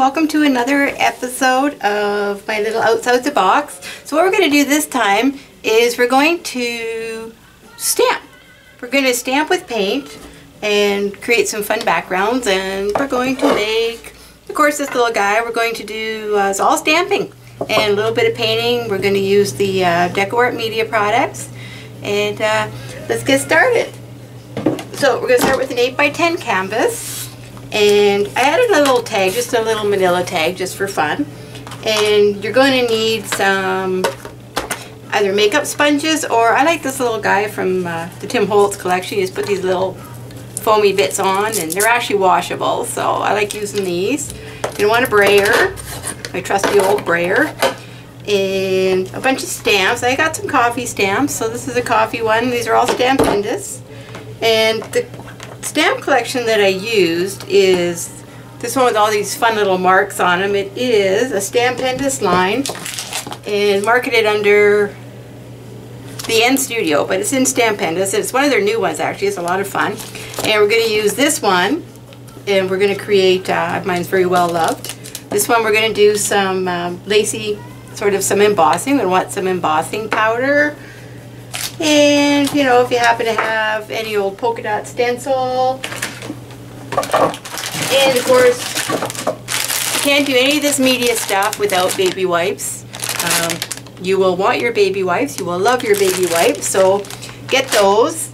welcome to another episode of my little outside the box. So what we're going to do this time is we're going to stamp. We're going to stamp with paint and create some fun backgrounds, and we're going to make, of course, this little guy. We're going to do it's all stamping and a little bit of painting. We're going to use the DecoArt Media products, and let's get started. So we're going to start with an 8x10 canvas. And I added a little tag, just a little manila tag, just for fun. And you're going to need some either makeup sponges, or I like this little guy from the Tim Holtz collection. You just put these little foamy bits on, and they're actually washable, so I like using these. You want a brayer, my trusty old brayer, and a bunch of stamps. I got some coffee stamps, so this is a coffee one. These are all Stampendous, and the stamp collection that I used is this one with all these fun little marks on them. It is a Stampendous line and marketed under the N Studio, but it's in Stampendous. It's one of their new ones, actually. It's a lot of fun. And we're going to use this one, and we're going to create, mine's very well loved. This one we're going to do some lacy, sort of some embossing. We want some embossing powder. And, you know, if you happen to have any old polka dot stencil. And, of course, you can't do any of this media stuff without baby wipes. You will want your baby wipes. You will love your baby wipes. So, get those.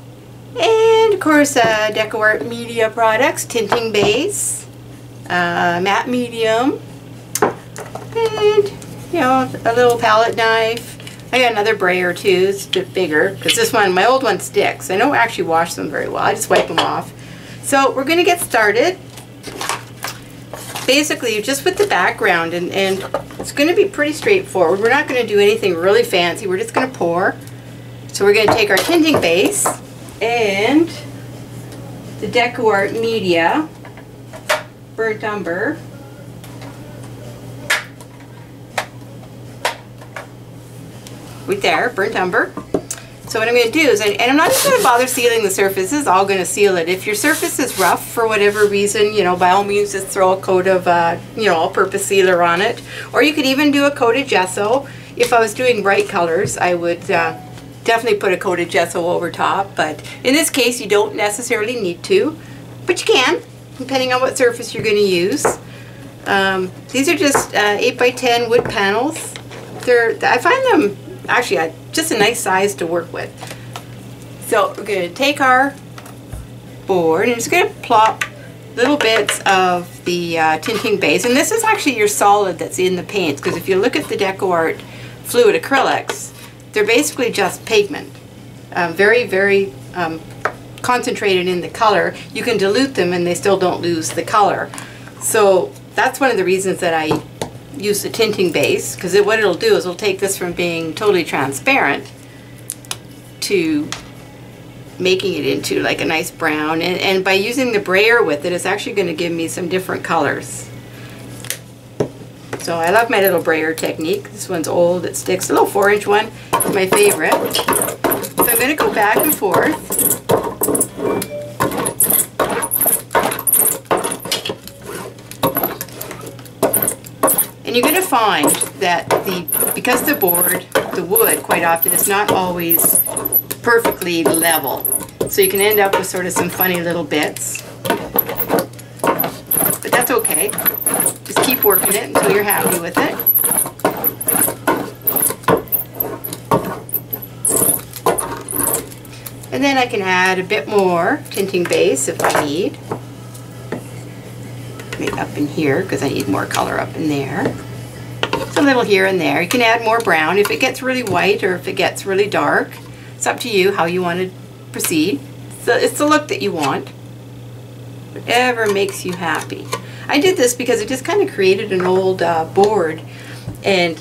And, of course, DecoArt Media products. Tinting base. Matte medium. And, you know, a little palette knife. I got another brayer too. It's a bit bigger because this one, my old one, sticks. I don't actually wash them very well. I just wipe them off. So we're going to get started. Basically, just with the background, and it's going to be pretty straightforward. We're not going to do anything really fancy. We're just going to pour. So we're going to take our tinting base and the DecoArt Media Burnt Umber. Right there, burnt umber. So what I'm going to do is, and I'm not just going to bother sealing the surface. This is all going to seal it. If your surface is rough for whatever reason, you know, by all means, just throw a coat of, you know, all-purpose sealer on it. Or you could even do a coat of gesso. If I was doing bright colors, I would definitely put a coat of gesso over top. But in this case, you don't necessarily need to, but you can, depending on what surface you're going to use. These are just 8x10 wood panels. I find them actually just a nice size to work with. So we're going to take our board and just going to plop little bits of the tinting base, and this is actually your solid that's in the paints, because if you look at the DecoArt fluid acrylics, they're basically just pigment, very, very concentrated in the color. You can dilute them and they still don't lose the color. So that's one of the reasons that I use the tinting base, because what it'll do is it'll take this from being totally transparent to making it into like a nice brown, and by using the brayer with it, it's actually going to give me some different colors. So I love my little brayer technique. This one's old, it sticks. A little 4-inch one is my favorite. So I'm going to go back and forth. You're going to find that because the board, the wood, quite often is not always perfectly level, so you can end up with sort of some funny little bits, but that's okay. Just keep working it until you're happy with it. And then I can add a bit more tinting base if I need. Up in here, because I need more color up in there. Just a little here and there. You can add more brown if it gets really white or if it gets really dark. It's up to you how you want to proceed. So it's the look that you want. Whatever makes you happy. I did this because it just kind of created an old board, and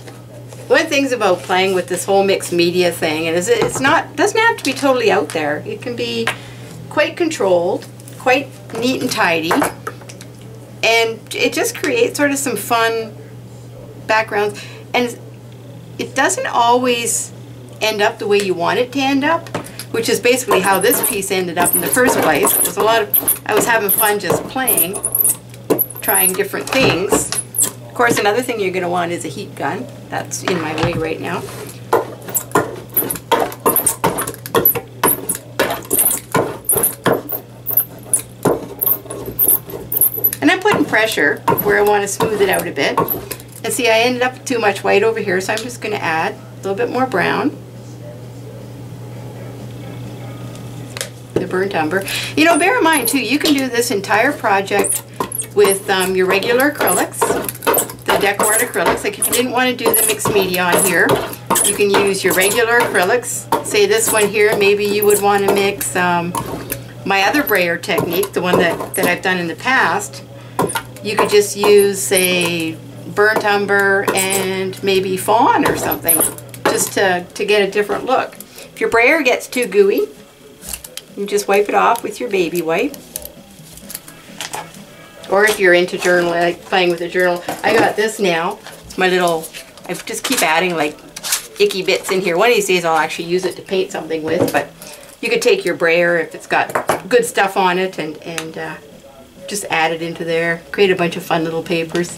one of the things about playing with this whole mixed media thing is it doesn't have to be totally out there. It can be quite controlled, quite neat and tidy. And it just creates sort of some fun backgrounds. And it doesn't always end up the way you want it to end up, which is basically how this piece ended up in the first place. It was I was having fun just playing, trying different things. Of course, another thing you're going to want is a heat gun. That's in my way right now. And I'm putting pressure where I want to smooth it out a bit. And see, I ended up too much white over here, so I'm just going to add a little bit more brown. The burnt umber. You know, bear in mind too, you can do this entire project with your regular acrylics, the DecoArt acrylics. Like if you didn't want to do the mixed media on here, you can use your regular acrylics. Say this one here, maybe you would want to mix my other brayer technique, the one that I've done in the past. You could just use, say, burnt umber and maybe fawn or something, just to get a different look. If your brayer gets too gooey, you just wipe it off with your baby wipe. Or if you're into journal, like playing with a journal, I got this now. It's my little, I just keep adding like icky bits in here. One of these days I'll actually use it to paint something with, but you could take your brayer if it's got good stuff on it and just add it into there. Create a bunch of fun little papers.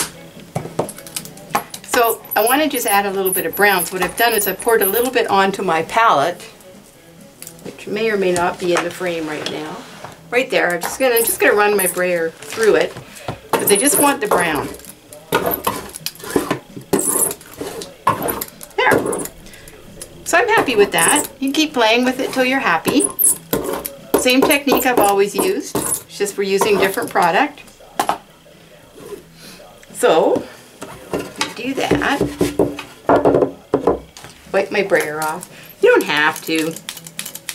So I want to just add a little bit of brown. So what I've done is I've poured a little bit onto my palette, which may or may not be in the frame right now. Right there, I'm just gonna run my brayer through it because I just want the brown. There. So I'm happy with that. You can keep playing with it till you're happy. Same technique I've always used. It's just we're using different product. So do that. Wipe my brayer off. You don't have to.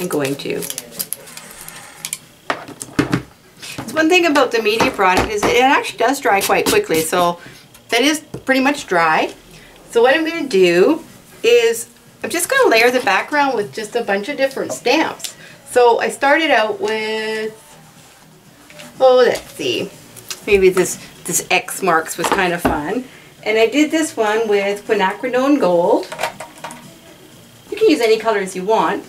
I'm going to. It's one thing about the media product is it actually does dry quite quickly, so that is pretty much dry. So what I'm going to do is I'm just going to layer the background with just a bunch of different stamps. So I started out with, oh, let's see, maybe this X marks was kind of fun. And I did this one with Quinacridone Gold. You can use any colors you want.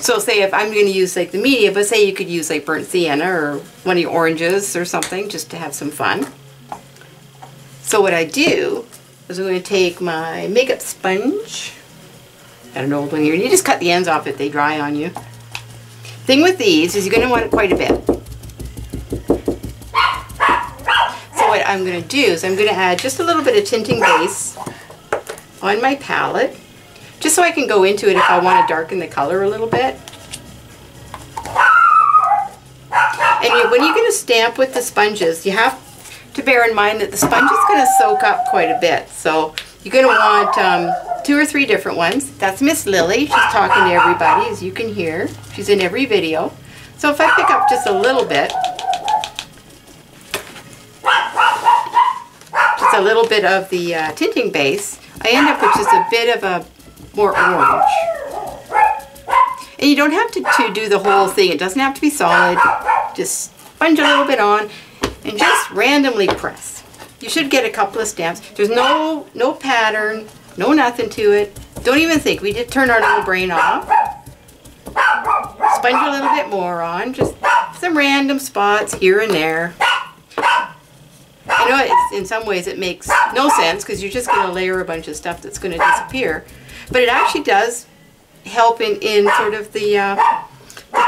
So say if I'm going to use like the media, but say you could use like burnt sienna or one of your oranges or something just to have some fun. So what I do is I'm going to take my makeup sponge. Got an old one here. You just cut the ends off if they dry on you. Thing with these is you're going to want it quite a bit. So what I'm going to do is I'm going to add just a little bit of tinting base on my palette. Just so I can go into it if I want to darken the color a little bit. And when you're going to stamp with the sponges, you have to bear in mind that the sponge is going to soak up quite a bit. So you're going to want 2 or 3 different ones. That's Miss Lily. She's talking to everybody, as you can hear. She's in every video. So if I pick up just a little bit, just a little bit of the tinting base, I end up with just a bit of a more orange. And you don't have to do the whole thing. It doesn't have to be solid. Just sponge a little bit on and just randomly press. You should get a couple of stamps. There's no pattern, no nothing to it. Don't even think. We did turn our little brain off. Sponge a little bit more on. Just some random spots here and there. You know, it's, in some ways it makes no sense because you're just going to layer a bunch of stuff that's going to disappear. But it actually does help in sort of the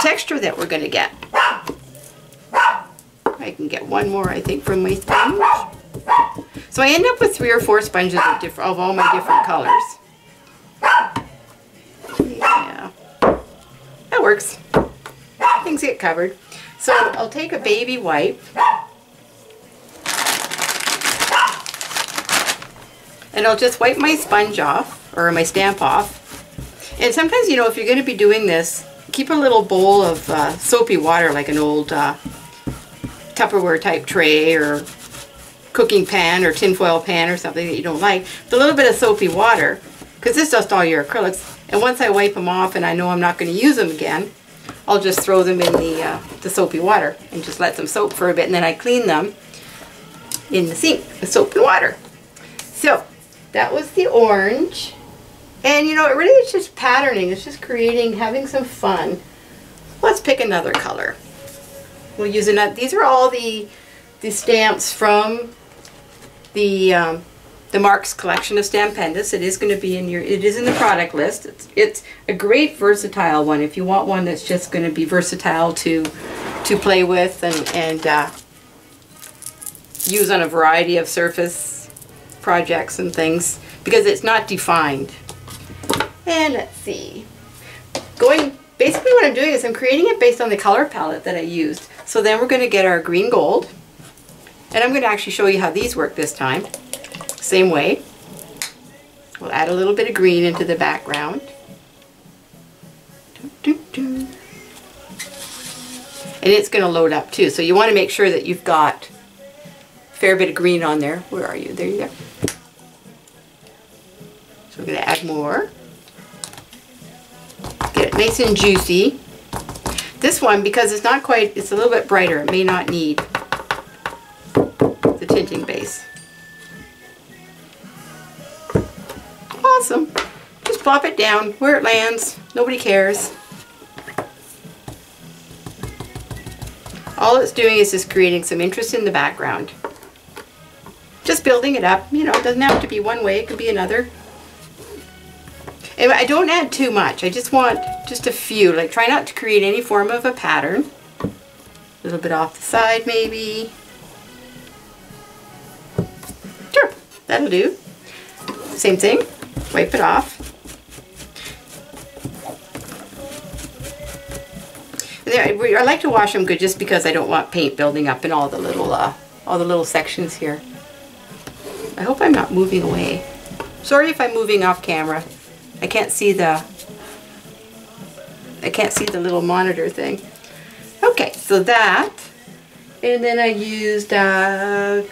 texture that we're going to get. I can get one more, I think, from my sponge. So I end up with 3 or 4 sponges of all my different colors. Yeah, that works. Things get covered. So I'll take a baby wipe. And I'll just wipe my sponge off. Or my stamp off. And sometimes, you know, if you're going to be doing this, keep a little bowl of soapy water, like an old Tupperware type tray or cooking pan or tinfoil pan or something that you don't like, with a little bit of soapy water, because this does all your acrylics. And once I wipe them off and I know I'm not going to use them again, I'll just throw them in the soapy water and just let them soak for a bit, and then I clean them in the sink with soapy water. So that was the orange. And you know, it really is just patterning. It's just creating, having some fun. Let's pick another color. We'll use another. These are all the stamps from the Marks collection of Stampendous. It is going to be in your, it is in the product list. It's a great versatile one if you want one that's just going to be versatile to play with and use on a variety of surface projects and things, because it's not defined. And let's see, basically what I'm doing is I'm creating it based on the color palette that I used. So then we're going to get our green gold, and I'm going to actually show you how these work this time. Same way, we'll add a little bit of green into the background. And it's going to load up too, so you want to make sure that you've got a fair bit of green on there. Where are you? There you go. So we're going to add more. Get it nice and juicy. This one, because it's not quite, it's a little bit brighter, it may not need the tinting base. Awesome. Just plop it down where it lands. Nobody cares. All it's doing is just creating some interest in the background. Just building it up. You know, it doesn't have to be one way. It could be another. And I don't add too much. I just want just a few. Like, try not to create any form of a pattern. A little bit off the side, maybe. Sure. That'll do. Same thing. Wipe it off. And I like to wash them good, just because I don't want paint building up in all the little sections here. I hope I'm not moving away. Sorry if I'm moving off camera. I can't see the little monitor thing. Okay, so that, and then I used my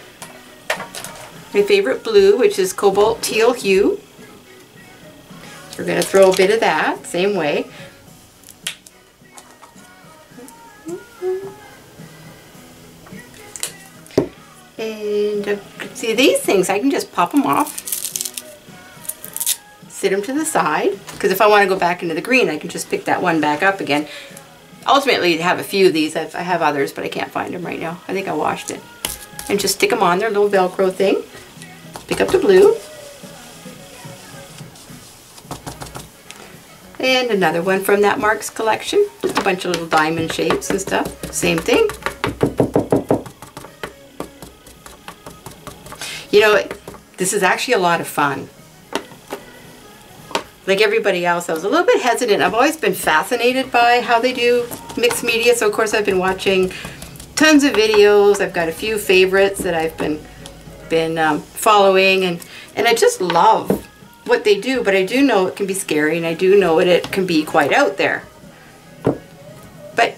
favorite blue, which is Cobalt Teal Hue. We're going to throw a bit of that, same way. And see, these things, I can just pop them off. Sit them to the side, because if I want to go back into the green, I can just pick that one back up again. Ultimately, I have a few of these. I have others, but I can't find them right now. I think I washed it. And just stick them on their little Velcro thing. Pick up the blue. And another one from that Marks collection. Just a bunch of little diamond shapes and stuff. Same thing. You know, this is actually a lot of fun. Like everybody else, I was a little bit hesitant. I've always been fascinated by how they do mixed media. So, of course, I've been watching tons of videos. I've got a few favorites that I've been following. And I just love what they do, but I do know it can be scary, and I do know it can be quite out there. But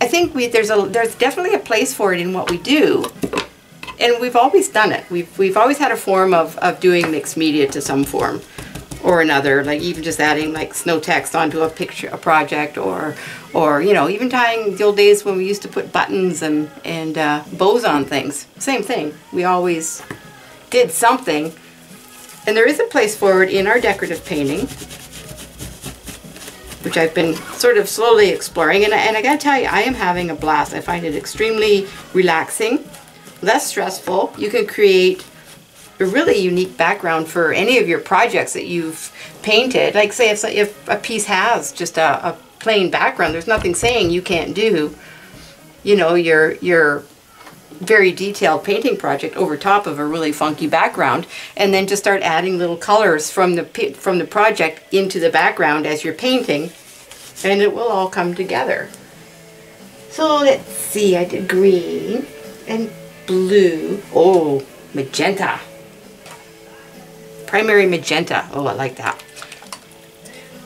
I think there's definitely a place for it in what we do, and we've always done it. We've always had a form of doing mixed media to some form or another, like even just adding like snow text onto a picture, a project, or you know, even tying the old days when we used to put buttons and bows on things. Same thing. We always did something. And there is a place for it in our decorative painting, which I've been sort of slowly exploring. And I gotta tell you, I am having a blast. I find it extremely relaxing, less stressful. You can create a really unique background for any of your projects that you've painted. Like say if a piece has just a plain background, there's nothing saying you can't do, you know, your very detailed painting project over top of a really funky background, and then just start adding little colors from the project into the background as you're painting, and it will all come together. So let's see, I did green and blue. Oh, magenta. Primary Magenta. Oh, I like that.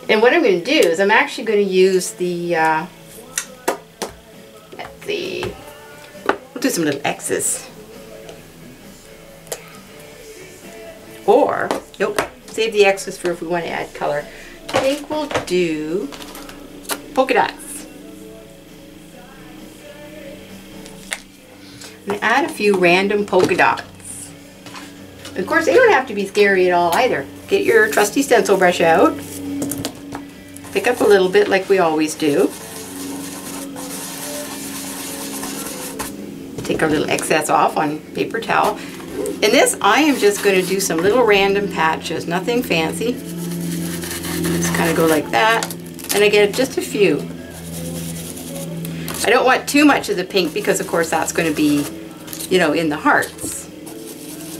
And what I'm going to do is I'm actually going to use the do some little X's, or nope, save the X's for if we want to add color. I think we'll do polka dots. I'm going to add a few random polka dots. Of course, they don't have to be scary at all either. Get your trusty stencil brush out, pick up a little bit like we always do. Take our little excess off on paper towel. In this, I am just going to do some little random patches, nothing fancy. Just kind of go like that, and I get just a few. I don't want too much of the pink because, of course, that's going to be, you know, in the hearts.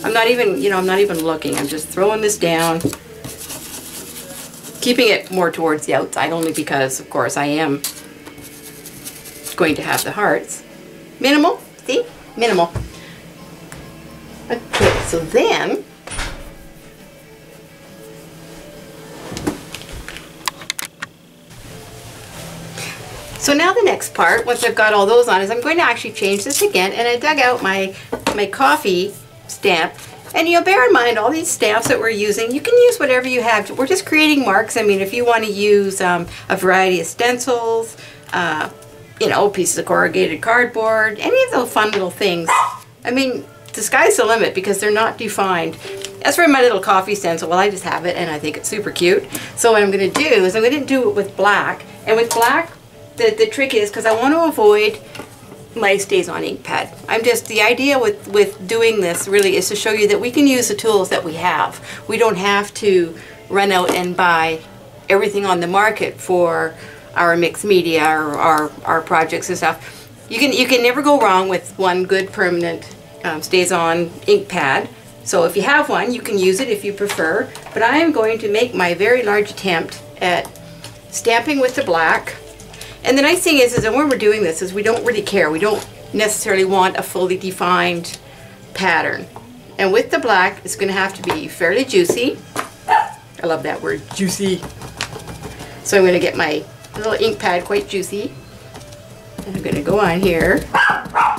I'm not even, you know, I'm not even looking. I'm just throwing this down, keeping it more towards the outside only because, of course, I am going to have the hearts. Minimal, see? Minimal. Okay, so then now the next part, once I've got all those on, is I'm going to actually change this again, and I dug out my coffee stamp. And you know, bear in mind, all these stamps that we're using, you can use whatever you have. We're just creating marks. I mean, if you want to use a variety of stencils, you know, pieces of corrugated cardboard, any of those fun little things, I mean, the sky's the limit because they're not defined. As for my little coffee stencil, well, I just have it and I think it's super cute. So what I'm going to do is I'm going to do it with black. And with black, the trick is, because I want to avoid my StazOn ink pad. I'm just, the idea with doing this really is to show you that we can use the tools that we have. We don't have to run out and buy everything on the market for our mixed media or our projects and stuff. You can never go wrong with one good permanent StazOn ink pad. So if you have one, you can use it if you prefer. But I am going to make my very large attempt at stamping with the black. And the nice thing is that when we're doing this is we don't really care. We don't necessarily want a fully defined pattern. And with the black, it's going to have to be fairly juicy. I love that word, juicy. So I'm going to get my little ink pad quite juicy. And I'm going to go on here.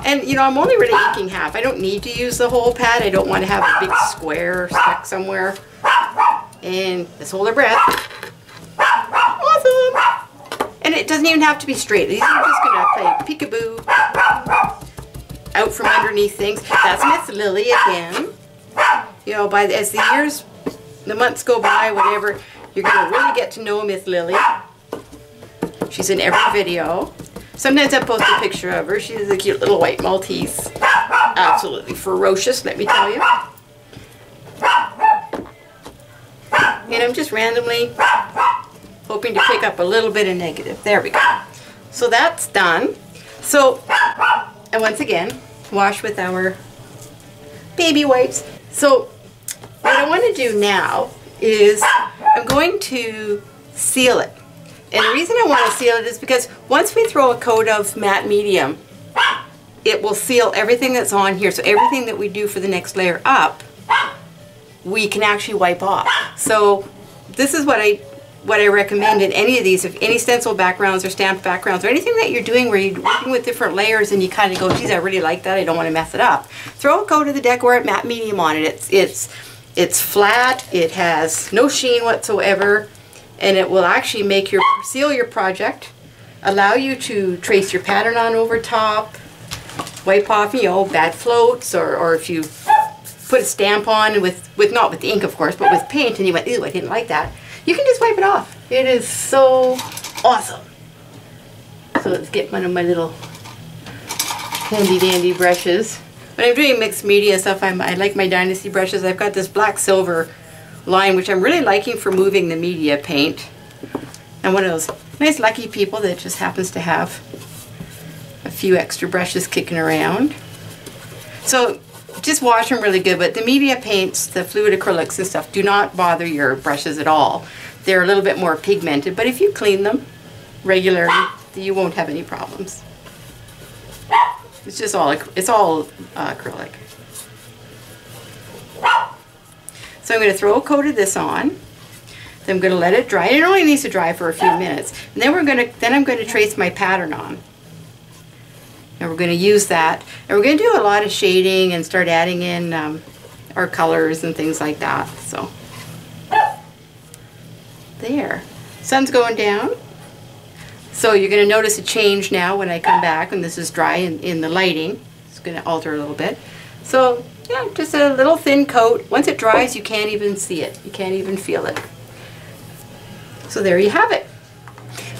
And you know, I'm only really inking half. I don't need to use the whole pad. I don't want to have a big square stuck somewhere. And let's hold our breath. Awesome! And it doesn't even have to be straight. These are just going to play peekaboo out from underneath things. That's Miss Lily again. You know, by as the years, the months go by, whatever, you're going to really get to know Miss Lily. She's in every video. Sometimes I post a picture of her. She's a cute little white Maltese. Absolutely ferocious, let me tell you. And I'm just randomly hoping to pick up a little bit of negative. There we go. So that's done. So, and once again, wash with our baby wipes. So what I want to do now is I'm going to seal it. And the reason I want to seal it is because once we throw a coat of matte medium, it will seal everything that's on here. So everything that we do for the next layer up, we can actually wipe off. So this is what I recommend in any of these, if any stencil backgrounds or stamped backgrounds or anything that you're doing where you're working with different layers and you kind of go, geez, I really like that, I don't want to mess it up. Throw a coat of the DecoArt matte medium on it. It's flat, it has no sheen whatsoever, and it will actually make your, seal your project, allow you to trace your pattern on over top, wipe off, you know, bad floats, or if you put a stamp on with not with ink, of course, but with paint, and you went, ew, I didn't like that. You can just wipe it off. It is so awesome. So let's get one of my little handy dandy brushes. When I'm doing mixed media stuff, I like my Dynasty brushes. I've got this black silver line, which I'm really liking for moving the media paint. I'm one of those nice lucky people that just happens to have a few extra brushes kicking around. So just wash them really good, but the media paints, the fluid acrylics and stuff, do not bother your brushes at all. They're a little bit more pigmented, but if you clean them regularly, you won't have any problems. It's just all, it's all acrylic. So I'm going to throw a coat of this on. Then I'm going to let it dry. It only needs to dry for a few minutes, and then I'm going to trace my pattern on. And we're going to use that, and we're going to do a lot of shading and start adding in our colors and things like that. So there, sun's going down, so you're going to notice a change now when I come back, and this is dry in the lighting. It's going to alter a little bit. So yeah, just a little thin coat. Once it dries, you can't even see it, you can't even feel it. So there you have it.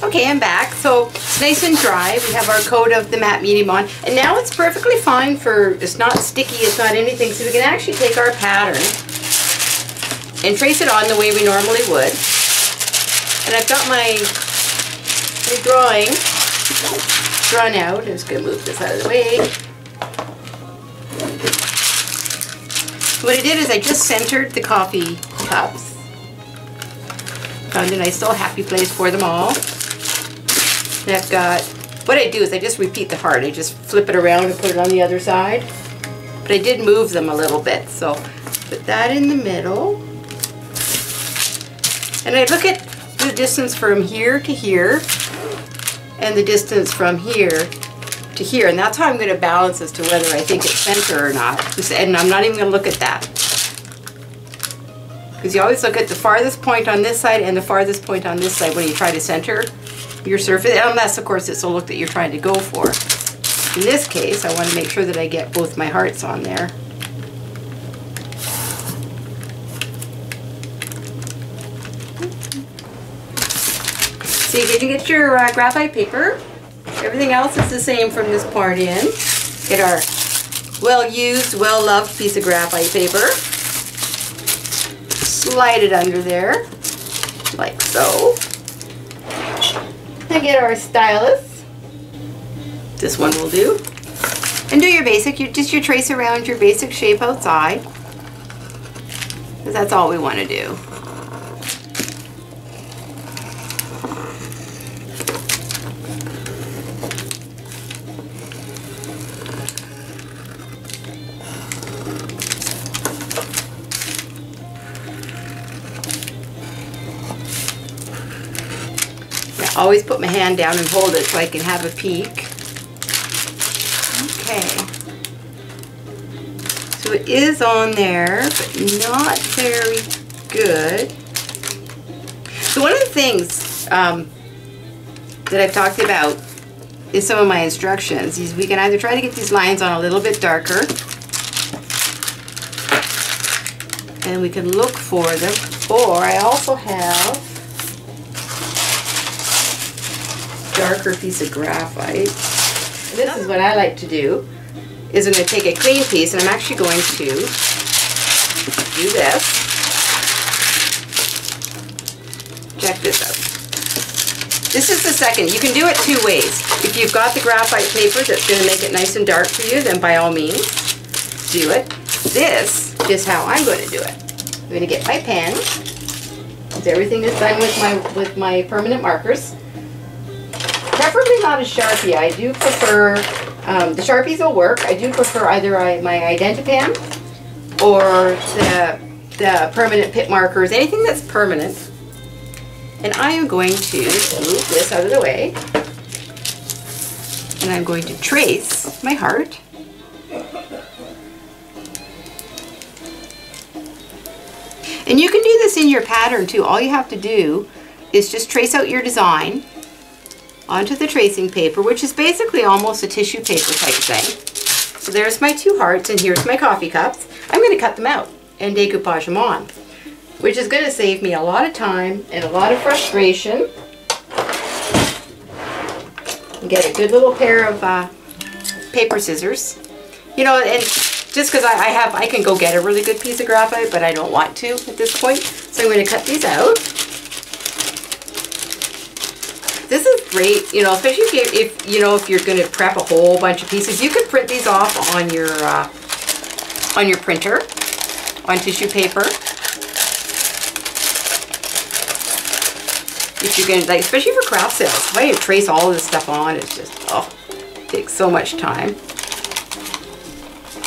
Okay, I'm back. So it's nice and dry. We have our coat of the matte medium on, and now it's perfectly fine for, it's not sticky, it's not anything, so we can actually take our pattern and trace it on the way we normally would. And I've got my drawing drawn out. I'm just going to move this out of the way. What I did is I just centered the coffee cups. Found a nice little happy place for them all. And I've got, what I do is I just repeat the heart. I just flip it around and put it on the other side. But I did move them a little bit, so put that in the middle. And I look at the distance from here to here and the distance from here to here. And that's how I'm going to balance as to whether I think it's center or not. And I'm not even going to look at that. Because you always look at the farthest point on this side and the farthest point on this side when you try to center your surface, unless of course it's a look that you're trying to go for. In this case, I want to make sure that I get both my hearts on there. So you can get your graphite paper. Everything else is the same from this part in. Get our well-used, well-loved piece of graphite paper. Slide it under there, like so. And get our stylus. This one will do. And do your basic, just your trace around your basic shape outside. Because that's all we want to do. Always put my hand down and hold it so I can have a peek. Okay. So it is on there, but not very good. So one of the things that I've talked about is some of my instructions. Is we can either try to get these lines on a little bit darker, and we can look for them, or I also have darker piece of graphite. This is what I like to do, is I'm going to take a clean piece, and I'm actually going to do this. Check this out. This is the second. You can do it two ways. If you've got the graphite paper that's going to make it nice and dark for you, then by all means, do it. This is how I'm going to do it. I'm going to get my pen. Everything is done with my permanent markers. Preferably not a Sharpie. I do prefer, the Sharpies will work. I do prefer either my Identipan or the permanent pit markers, anything that's permanent. And I am going to move this out of the way. And I'm going to trace my heart. And you can do this in your pattern too. All you have to do is just trace out your design onto the tracing paper, which is basically almost a tissue paper type thing. So there's my two hearts, and here's my coffee cups. I'm going to cut them out and decoupage them on, which is going to save me a lot of time and a lot of frustration. And get a good little pair of paper scissors. You know, and just because I can go get a really good piece of graphite, but I don't want to at this point. So I'm going to cut these out. This is great, you know, especially if you're going to prep a whole bunch of pieces. You can print these off on your printer, on tissue paper. If you're going to, like, especially for craft sales, if I trace all this stuff on, it's just, oh, it takes so much time.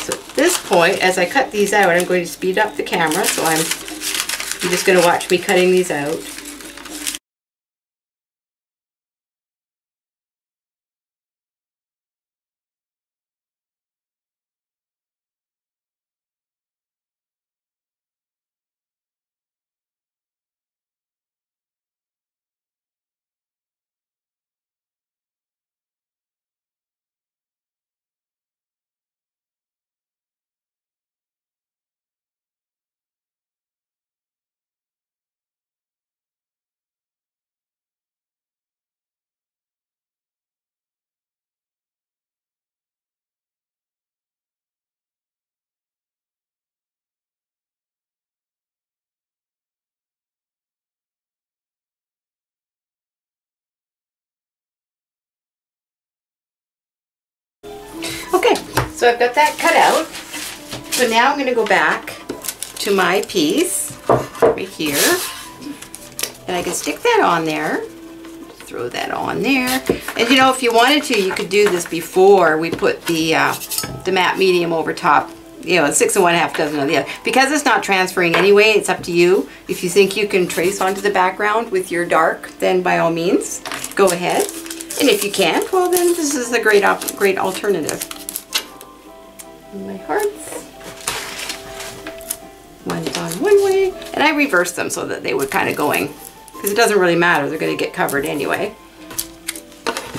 So at this point, as I cut these out, I'm going to speed up the camera, so you're just going to watch me cutting these out. So I've got that cut out. So now I'm going to go back to my piece right here, and I can stick that on there, throw that on there. And you know, if you wanted to, you could do this before we put the matte medium over top, you know, 6 and 1/2 dozen on the other. Because it's not transferring anyway, it's up to you. If you think you can trace onto the background with your dark, then by all means, go ahead. And if you can't, well then this is a great alternative. My hearts. One's on one way. And I reversed them so that they were kind of going. Because it doesn't really matter, they're going to get covered anyway.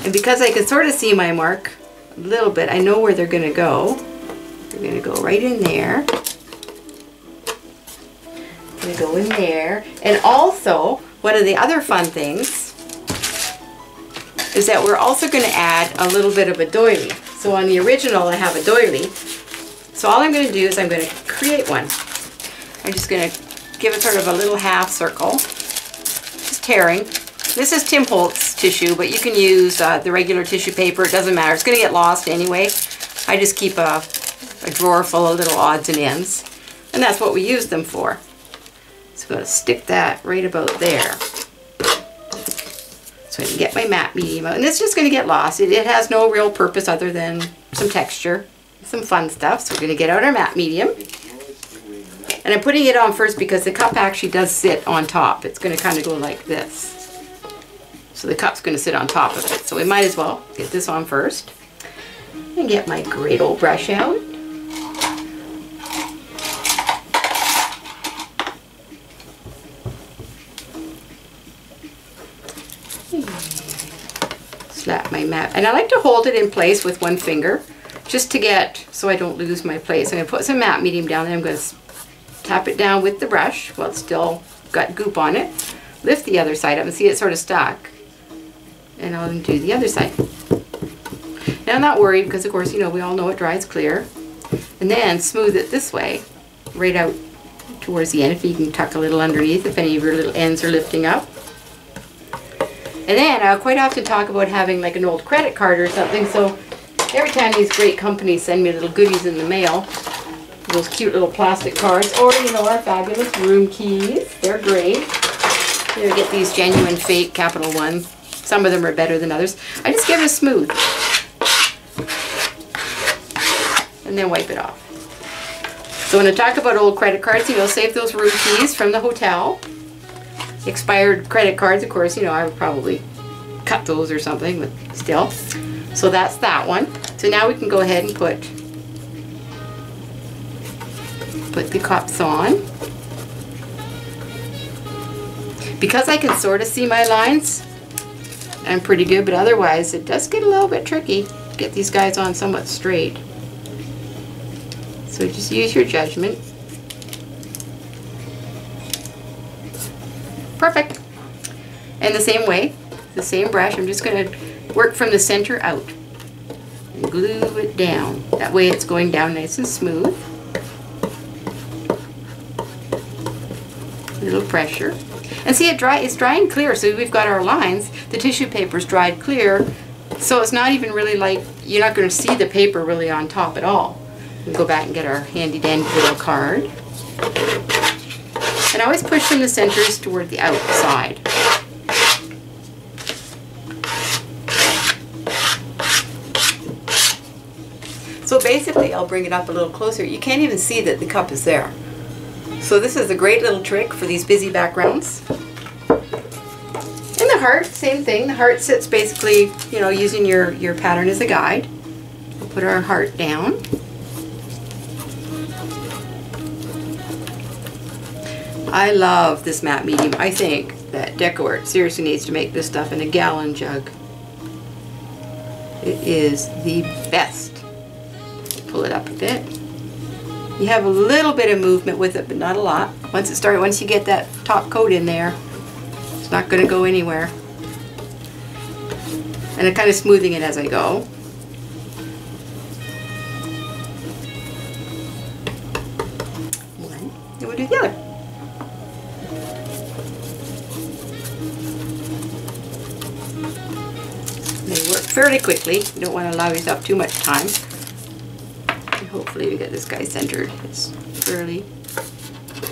And because I can sort of see my mark a little bit, I know where they're going to go. They're going to go right in there. Going to go in there. And also, one of the other fun things is that we're also going to add a little bit of a doily. So on the original, I have a doily. So all I'm going to do is I'm going to create one. I'm just going to give it sort of a little half circle. Just tearing. This is Tim Holtz tissue, but you can use the regular tissue paper. It doesn't matter. It's going to get lost anyway. I just keep a drawer full of little odds and ends, and that's what we use them for. So I'm going to stick that right about there. So I can get my matte medium out. And it's just going to get lost. It has no real purpose other than some texture, some fun stuff. So we're going to get out our matte medium. And I'm putting it on first because the cup actually does sit on top. It's going to kind of go like this. So the cup's going to sit on top of it. So we might as well get this on first. And get my great old brush out. Slap my mat. And I like to hold it in place with one finger just to get, so I don't lose my place. I'm going to put some matte medium down there. I'm going to tap it down with the brush while it's still got goop on it. Lift the other side up and see it sort of stuck. And I'll do the other side. Now I'm not worried because, of course, you know, we all know it dries clear. And then smooth it this way, right out towards the end. If you can tuck a little underneath, if any of your little ends are lifting up. And then I'll quite often talk about having like an old credit card or something. So every time these great companies send me little goodies in the mail, those cute little plastic cards, or you know, our fabulous room keys, they're great. You know, get these genuine fake Capital One. Some of them are better than others. I just give it a smooth. And then wipe it off. So when I talk about old credit cards, you know, save those room keys from the hotel. Expired credit cards, of course, you know, I would probably cut those or something, but still. So that's that one. So now we can go ahead and put the cups on. Because I can sort of see my lines, I'm pretty good, but otherwise it does get a little bit tricky to get these guys on somewhat straight. So just use your judgment. Perfect. And the same way, the same brush, I'm just going to work from the center out and glue it down. That way it's going down nice and smooth. A little pressure. And see, it's drying clear, so we've got our lines. The tissue paper's dried clear, so it's not even really like, you're not going to see the paper really on top at all. We'll go back and get our handy-dandy little card. And I always push from the centers toward the outside. So basically, I'll bring it up a little closer. You can't even see that the cup is there. So this is a great little trick for these busy backgrounds. And the heart, same thing. The heart sits basically, you know, using your pattern as a guide. We'll put our heart down. I love this matte medium. I think that DecoArt seriously needs to make this stuff in a gallon jug. It is the best. Pull it up a bit. You have a little bit of movement with it, but not a lot. Once you get that top coat in there, it's not going to go anywhere. And I'm kind of smoothing it as I go. One, and we'll do the other. fairly quickly. You don't want to allow yourself too much time. Hopefully we got this guy centered. It's fairly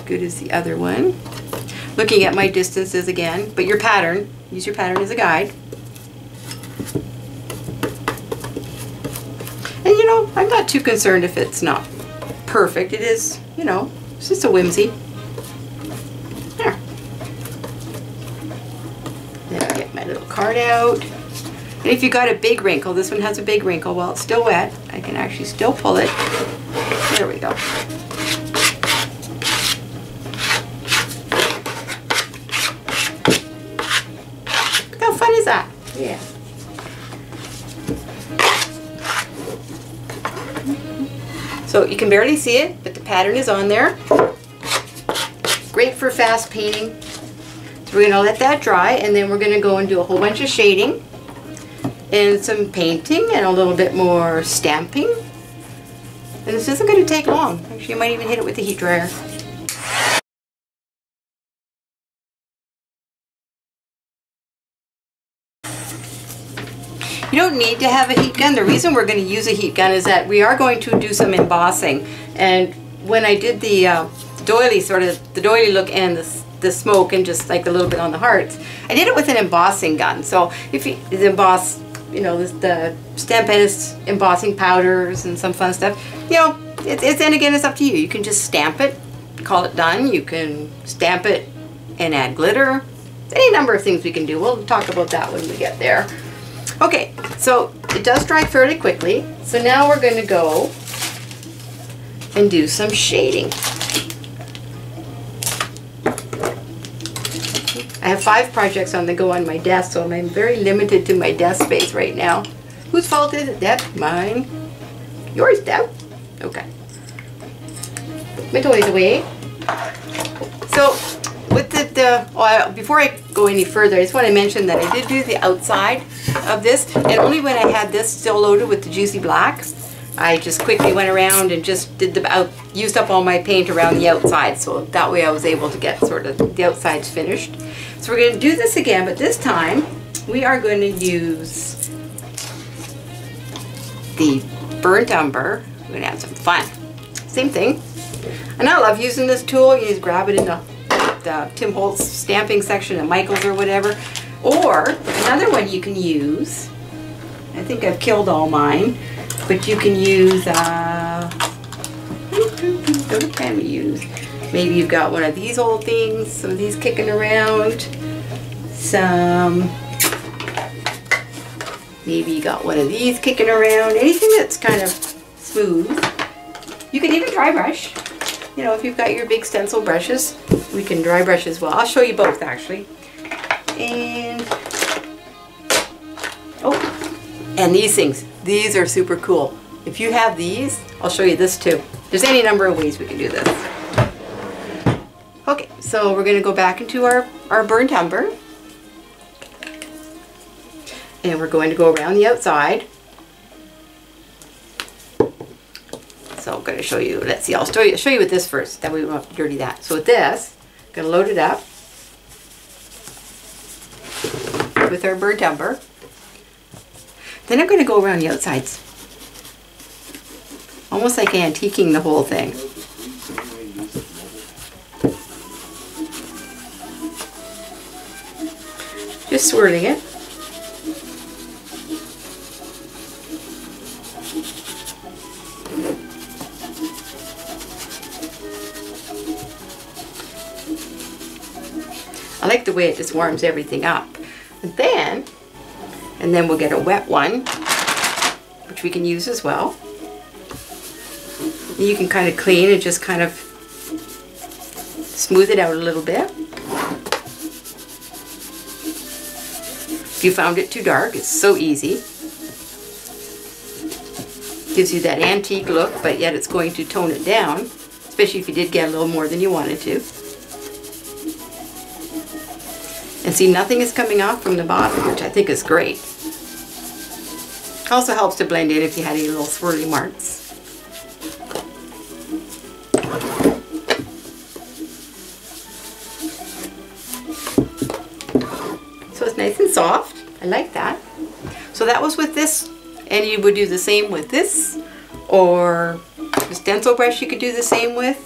good as the other one. Looking at my distances again, but your pattern, use your pattern as a guide. And you know, I'm not too concerned if it's not perfect. It is, you know, it's just a whimsy. There. Then I'll get my little card out. And if you got a big wrinkle, this one has a big wrinkle, while it's still wet, I can actually still pull it. There we go. Look how fun is that? Yeah. So you can barely see it, but the pattern is on there. Great for fast painting. So we're going to let that dry, and then we're going to go and do a whole bunch of shading, and some painting, and a little bit more stamping. And this isn't going to take long. Actually, you might even hit it with the heat dryer. You don't need to have a heat gun. The reason we're going to use a heat gun is that we are going to do some embossing. And when I did the doily, sort of the doily look and the smoke and just like a little bit on the hearts, I did it with an embossing gun. So if you emboss, you know, the Stampendous embossing powders and some fun stuff, you know, and again, it's up to you. You can just stamp it, call it done. You can stamp it and add glitter. There's any number of things we can do. We'll talk about that when we get there. Okay, so it does dry fairly quickly. So now we're going to go and do some shading. I have 5 projects on the go on my desk, so I'm very limited to my desk space right now. Whose fault is it, Deb? Mine. Yours, Deb? Okay. My toys away. So, with before I go any further, I just want to mention that I did do the outside of this, and only when I had this still loaded with the Juicy Black, I just quickly went around and just did used up all my paint around the outside, so that way I was able to get sort of the outsides finished. So we're going to do this again, but this time we are going to use the Burnt Umber. We're going to have some fun. Same thing. And I love using this tool. You just grab it in the Tim Holtz stamping section at Michael's or whatever. Or another one you can use, I think I've killed all mine, but you can use, what can we use? Maybe you've got one of these old things, some of these kicking around, maybe you got one of these kicking around, anything that's kind of smooth. You can even dry brush. You know, if you've got your big stencil brushes, we can dry brush as well. I'll show you both actually. And these things, these are super cool. If you have these, I'll show you this too. There's any number of ways we can do this. Okay, so we're going to go back into our Burnt Umber, and we're going to go around the outside. So I'm going to show you, let's see, I'll show you with this first, then we won't have to dirty that. So with this, I'm going to load it up with our Burnt Umber. Then I'm going to go around the outsides. Almost like antiquing the whole thing. Just swirling it. I like the way it just warms everything up. And then we'll get a wet one, which we can use as well. You can kind of clean and just kind of smooth it out a little bit. If you found it too dark, it's so easy. Gives you that antique look, but yet it's going to tone it down, especially if you did get a little more than you wanted to. And see, nothing is coming off from the bottom, which I think is great. Also helps to blend in if you had any little swirly marks. So it's nice and soft. I like that. So that was with this, and you would do the same with this, or This stencil brush you could do the same with.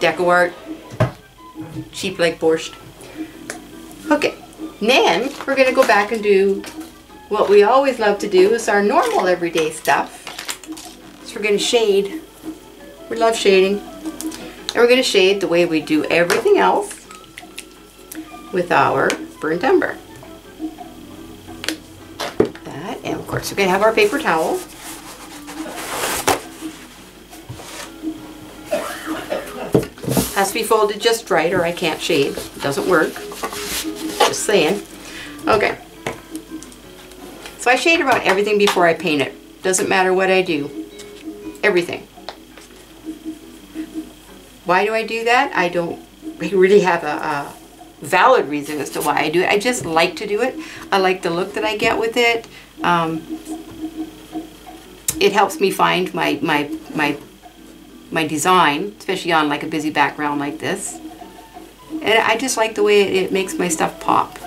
DecoArt, cheap like borscht. Okay, then we're going to go back and do what we always love to do, is our normal everyday stuff. So we're going to shade. We love shading. And we're going to shade the way we do everything else with our burnt umber. That, and of course we're going to have our paper towel. Has to be folded just right or I can't shade. It doesn't work. Just saying. Okay. So I shade about everything before I paint it. Doesn't matter what I do. Everything. Why do I do that? I don't really have a valid reason as to why I do it. I just like to do it. I like the look that I get with it. It helps me find my design, especially on like a busy background like this. And I just like the way it makes my stuff pop.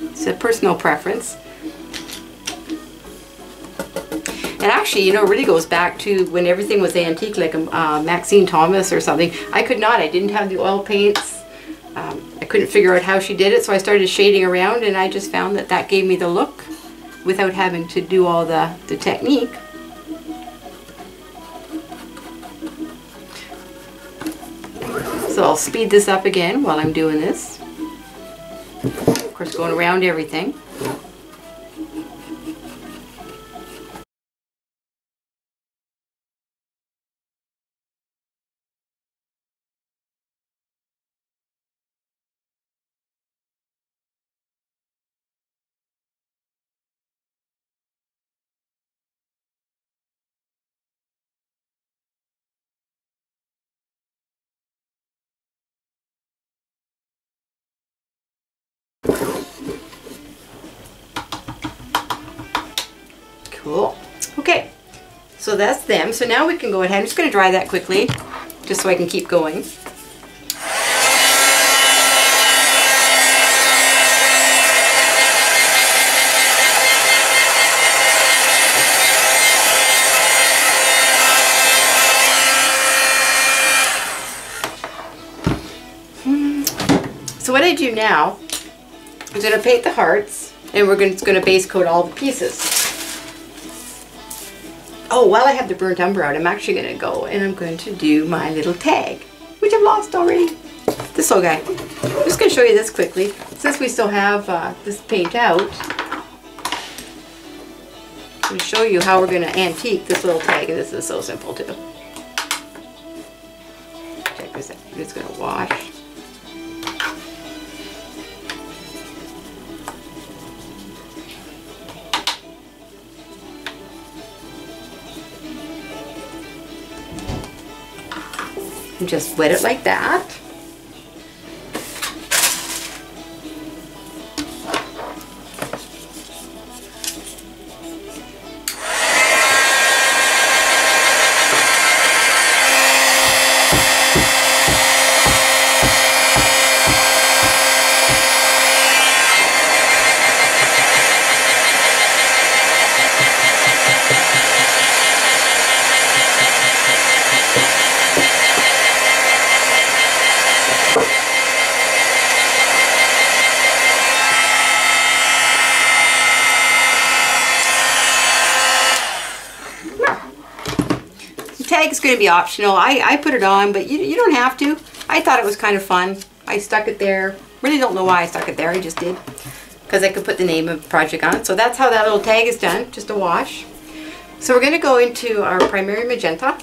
It's a personal preference. And actually, you know, it really goes back to when everything was antique, like Maxine Thomas or something. I didn't have the oil paints. I couldn't figure out how she did it, so I started shading around, and I just found that that gave me the look without having to do all the technique. So I'll speed this up again while I'm doing this. Of course, going around everything. Cool. Okay, so that's them. So now we can go ahead. I'm just going to dry that quickly, just so I can keep going. So what I do now is I'm going to paint the hearts, and we're going to base coat all the pieces. Oh, while I have the burnt umber out, I'm actually going to go and I'm going to do my little tag, which I've lost already. This little guy. I'm just going to show you this quickly, since we still have this paint out. I'm going to show you how we're going to antique this little tag, and this is so simple too. Check this out. I'm just going to wash. And just wet it like that. It's going to be optional. I put it on, but you don't have to. I thought it was kind of fun. I stuck it there. Really don't know why I stuck it there. I just did, because I could put the name of the project on it. So that's how that little tag is done. Just a wash. So we're going to go into our primary magenta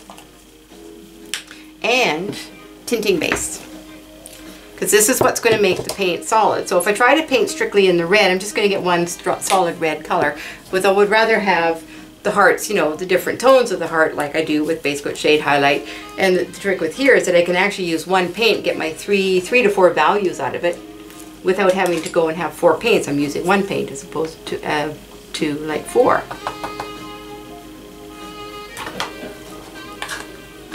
and tinting base, because this is what's going to make the paint solid. So if I try to paint strictly in the red, I'm just going to get one solid red color. But I would rather have the hearts, you know, the different tones of the heart, like I do with base coat, shade, highlight. And the trick with here is that I can actually use one paint, get my three to four values out of it without having to go and have four paints. I'm using one paint as opposed to like four.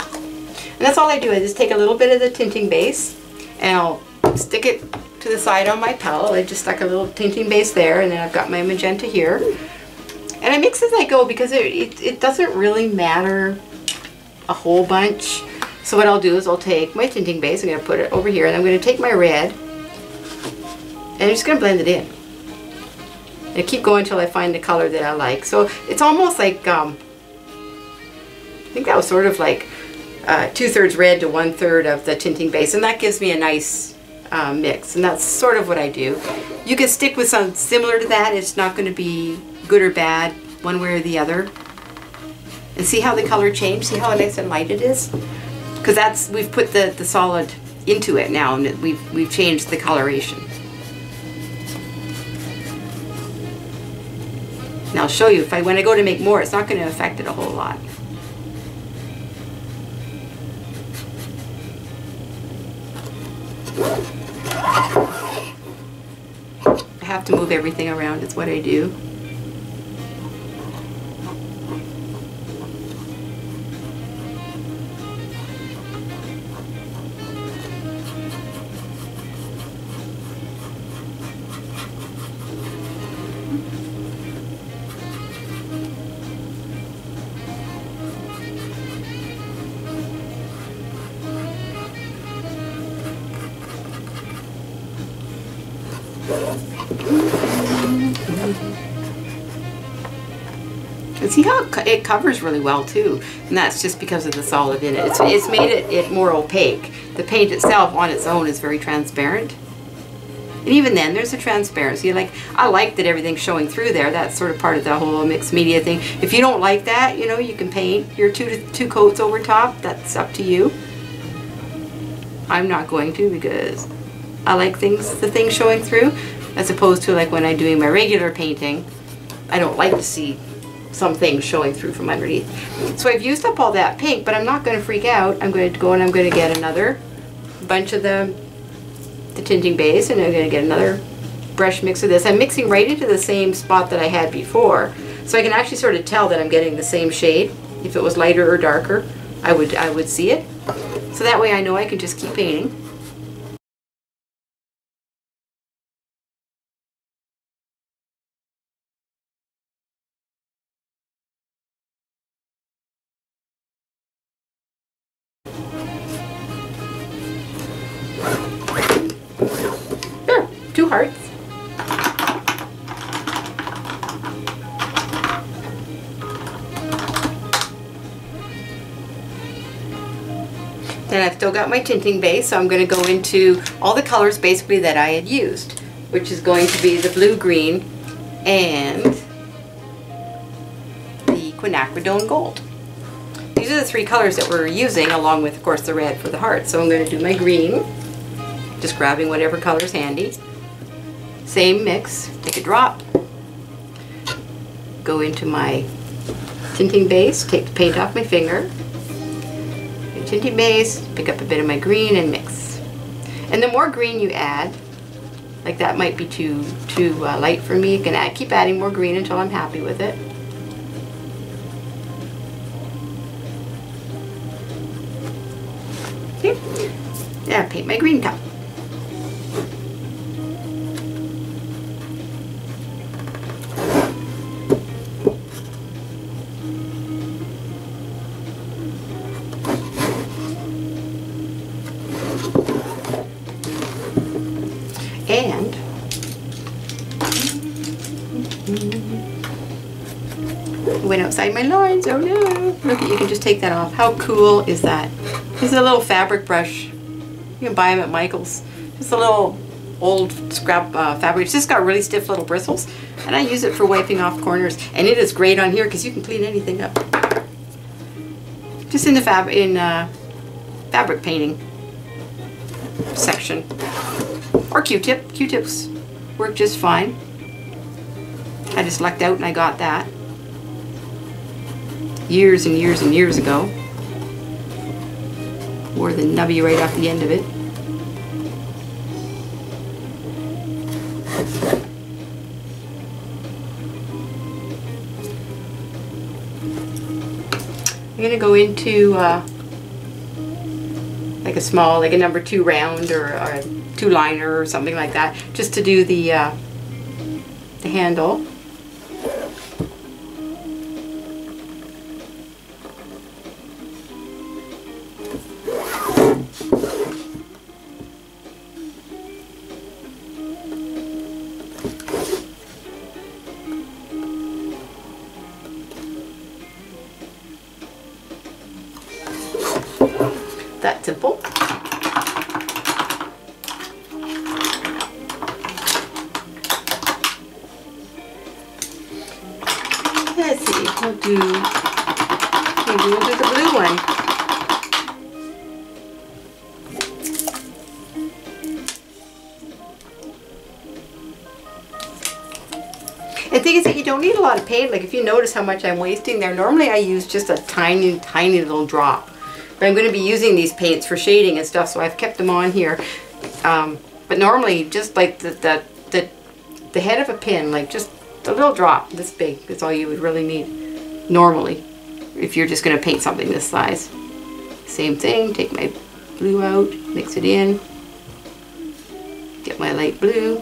And that's all I do. I just take a little bit of the tinting base and I'll stick it to the side on my palette. I just stuck a little tinting base there, and then I've got my magenta here. And I mix as I go because it doesn't really matter a whole bunch. So what I'll do is I'll take my tinting base, I'm going to put it over here, and I'm going to take my red, and I'm just going to blend it in. And I keep going until I find the color that I like. So it's almost like, I think that was sort of like 2/3 red to 1/3 of the tinting base, and that gives me a nice mix, and that's sort of what I do. You can stick with something similar to that. It's not going to be good or bad one way or the other. And see how the color changed, see how nice and light it is, because that's, we've put the solid into it now, and we've changed the coloration. And I'll show you if I, when I go to make more, it's not going to affect it a whole lot. I have to move everything around, it's what I do. See how it covers really well too, and that's just because of the solid in it. It's made it more opaque. The paint itself on its own is very transparent, and even then there's a transparency. Like, I like that everything's showing through there. That's sort of part of the whole mixed media thing. If you don't like that, you know, you can paint your two coats over top. That's up to you. I'm not going to, because I like the things showing through, as opposed to like when I'm doing my regular painting, I don't like to see some things showing through from underneath. So I've used up all that pink, but I'm not going to freak out. I'm going to go and I'm going to get another bunch of the tinting base, and I'm going to get another brush mix of this. I'm mixing right into the same spot that I had before, so I can actually sort of tell that I'm getting the same shade. If it was lighter or darker, I would see it. So that way I know I can just keep painting. Still got my tinting base, so I'm going to go into all the colors basically that I had used, which is going to be the blue green and the quinacridone gold. These are the three colors that we're using, along with of course the red for the heart. So I'm going to do my green, just grabbing whatever color is handy, same mix, take a drop, go into my tinting base, take the paint off my finger, tinting base, pick up a bit of my green and mix. And the more green you add, like that might be too light for me, you can keep adding more green until I'm happy with it. Okay. Now paint my green cup. My lines, oh no, look, you can just take that off. How cool is that? This is a little fabric brush, you can buy them at Michael's. Just a little old scrap fabric. It's just got really stiff little bristles, and I use it for wiping off corners, and it is great on here because you can clean anything up just in the fabric painting section, or Q-tip. Q-tips work just fine. I just lucked out and I got that years and years and years ago. Wore the nubby right off the end of it. I'm gonna go into like a small, like a number 2 round or a 2 liner or something like that, just to do the handle. we will do the blue one. The thing is that you don't need a lot of paint. Like if you notice how much I'm wasting there, normally I use just a tiny little drop. But I'm going to be using these paints for shading and stuff, so I've kept them on here. But normally, just like the head of a pin, like just a little drop this big, that's all you would really need normally if you're just going to paint something this size. Same thing, take my blue out, mix it in, get my light blue.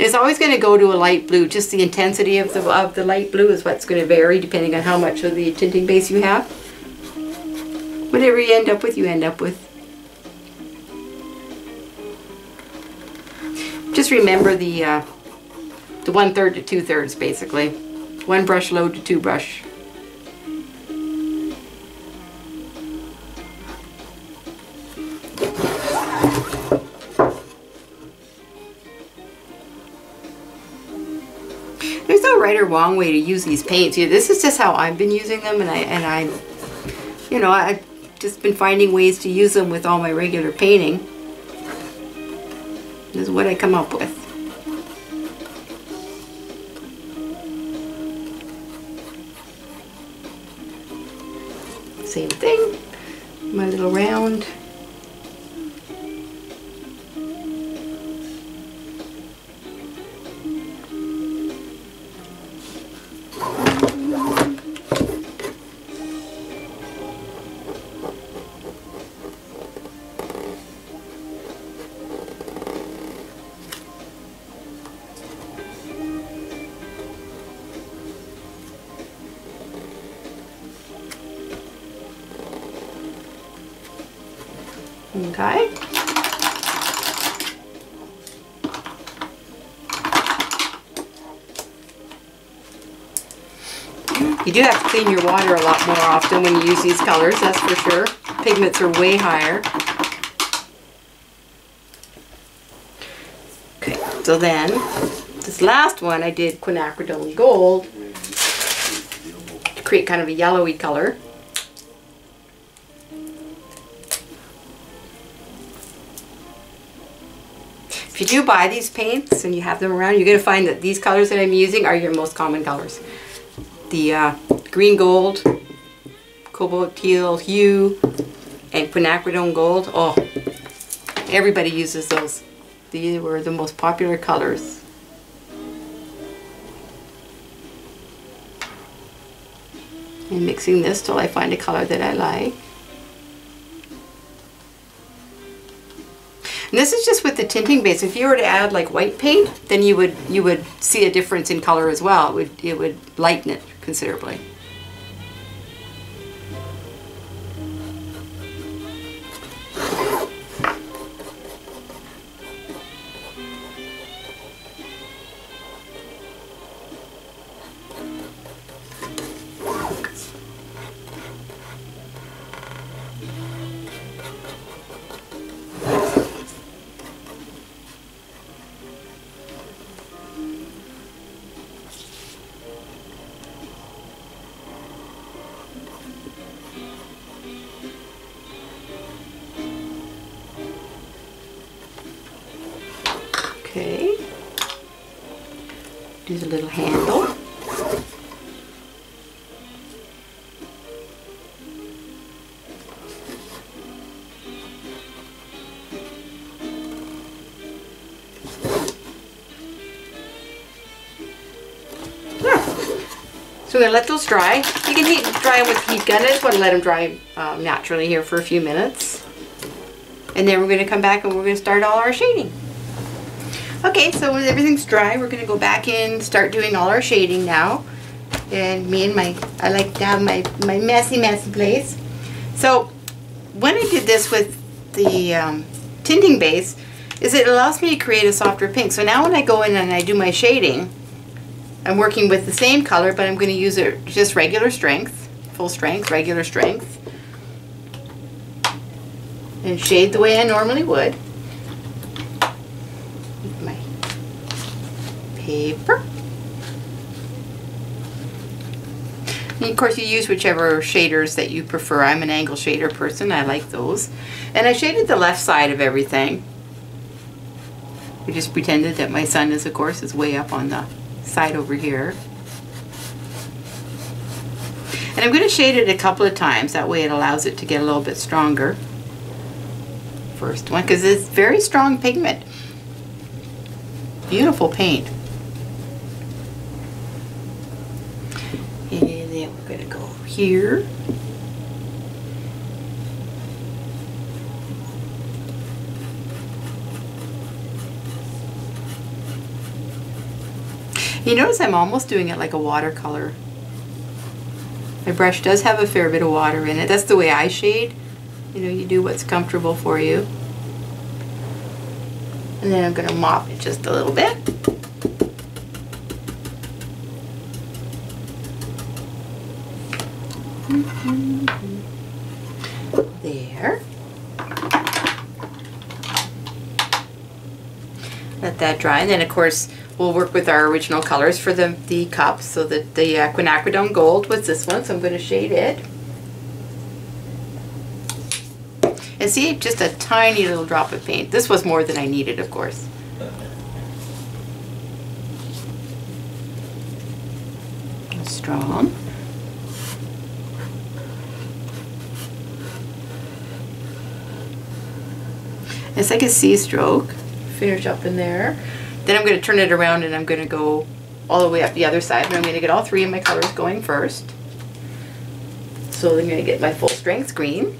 It's always going to go to a light blue. Just the intensity of the light blue is what's going to vary depending on how much of the tinting base you have. Whatever you end up with, you end up with. Just remember the 1/3 to 2/3 basically. One brush load to two brush. Right or wrong way to use these paints. Yeah, this is just how I've been using them, and I you know, I've just been finding ways to use them with all my regular painting. This is what I come up with. Same thing, my little round. Okay. You do have to clean your water a lot more often when you use these colors, that's for sure. Pigments are way higher. Okay, so then this last one I did Quinacridone Gold to create kind of a yellowy color. If you do buy these paints and you have them around, you're going to find that these colors that I'm using are your most common colors. The green gold, cobalt teal hue, and quinacridone gold. Oh, everybody uses those. These were the most popular colors. I'm mixing this till I find a color that I like. And this is just with the tinting base. If you were to add like white paint, then you would see a difference in color as well. It would lighten it considerably. Okay, do the little handle. Yeah. So we're going to let those dry. You can dry them with a heat gun. I just want to let them dry naturally here for a few minutes. And then we're going to come back and we're going to start all our shading. Okay, so when everything's dry, we're going to go back in, start doing all our shading now. And I like to have my messy place. So when I did this with the tinting base, is it allows me to create a softer pink. So now when I go in and I do my shading, I'm working with the same color, but I'm going to use it just regular strength, full strength, regular strength, and shade the way I normally would. Paper. And of course you use whichever shaders that you prefer. I'm an angle shader person. I like those. And I shaded the left side of everything. I just pretended that my sun is, of course, is way up on the side over here. And I'm going to shade it a couple of times. That way it allows it to get a little bit stronger. First one, because it's very strong pigment. Beautiful paint. And then we're going to go here. You notice I'm almost doing it like a watercolor. My brush does have a fair bit of water in it. That's the way I shade. You know, you do what's comfortable for you. And then I'm going to mop it just a little bit. There. Let that dry, and then of course we'll work with our original colors for the cup. So that the Quinacridone Gold was this one, so I'm going to shade it. And see, just a tiny little drop of paint. This was more than I needed, of course. Strong. It's like a C stroke. Finish up in there. Then I'm going to turn it around and I'm going to go all the way up the other side, and I'm going to get all three of my colors going first. So I'm going to get my full strength green.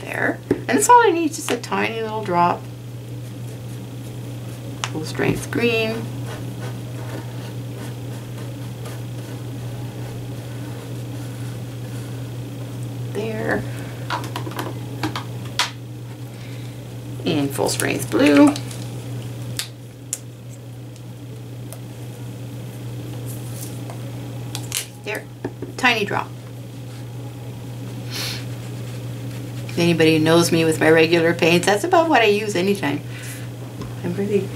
There. And that's all I need, just a tiny little drop. Full strength green. There. And full strength blue. Tiny drop. If anybody who knows me with my regular paints, that's about what I use anytime. I really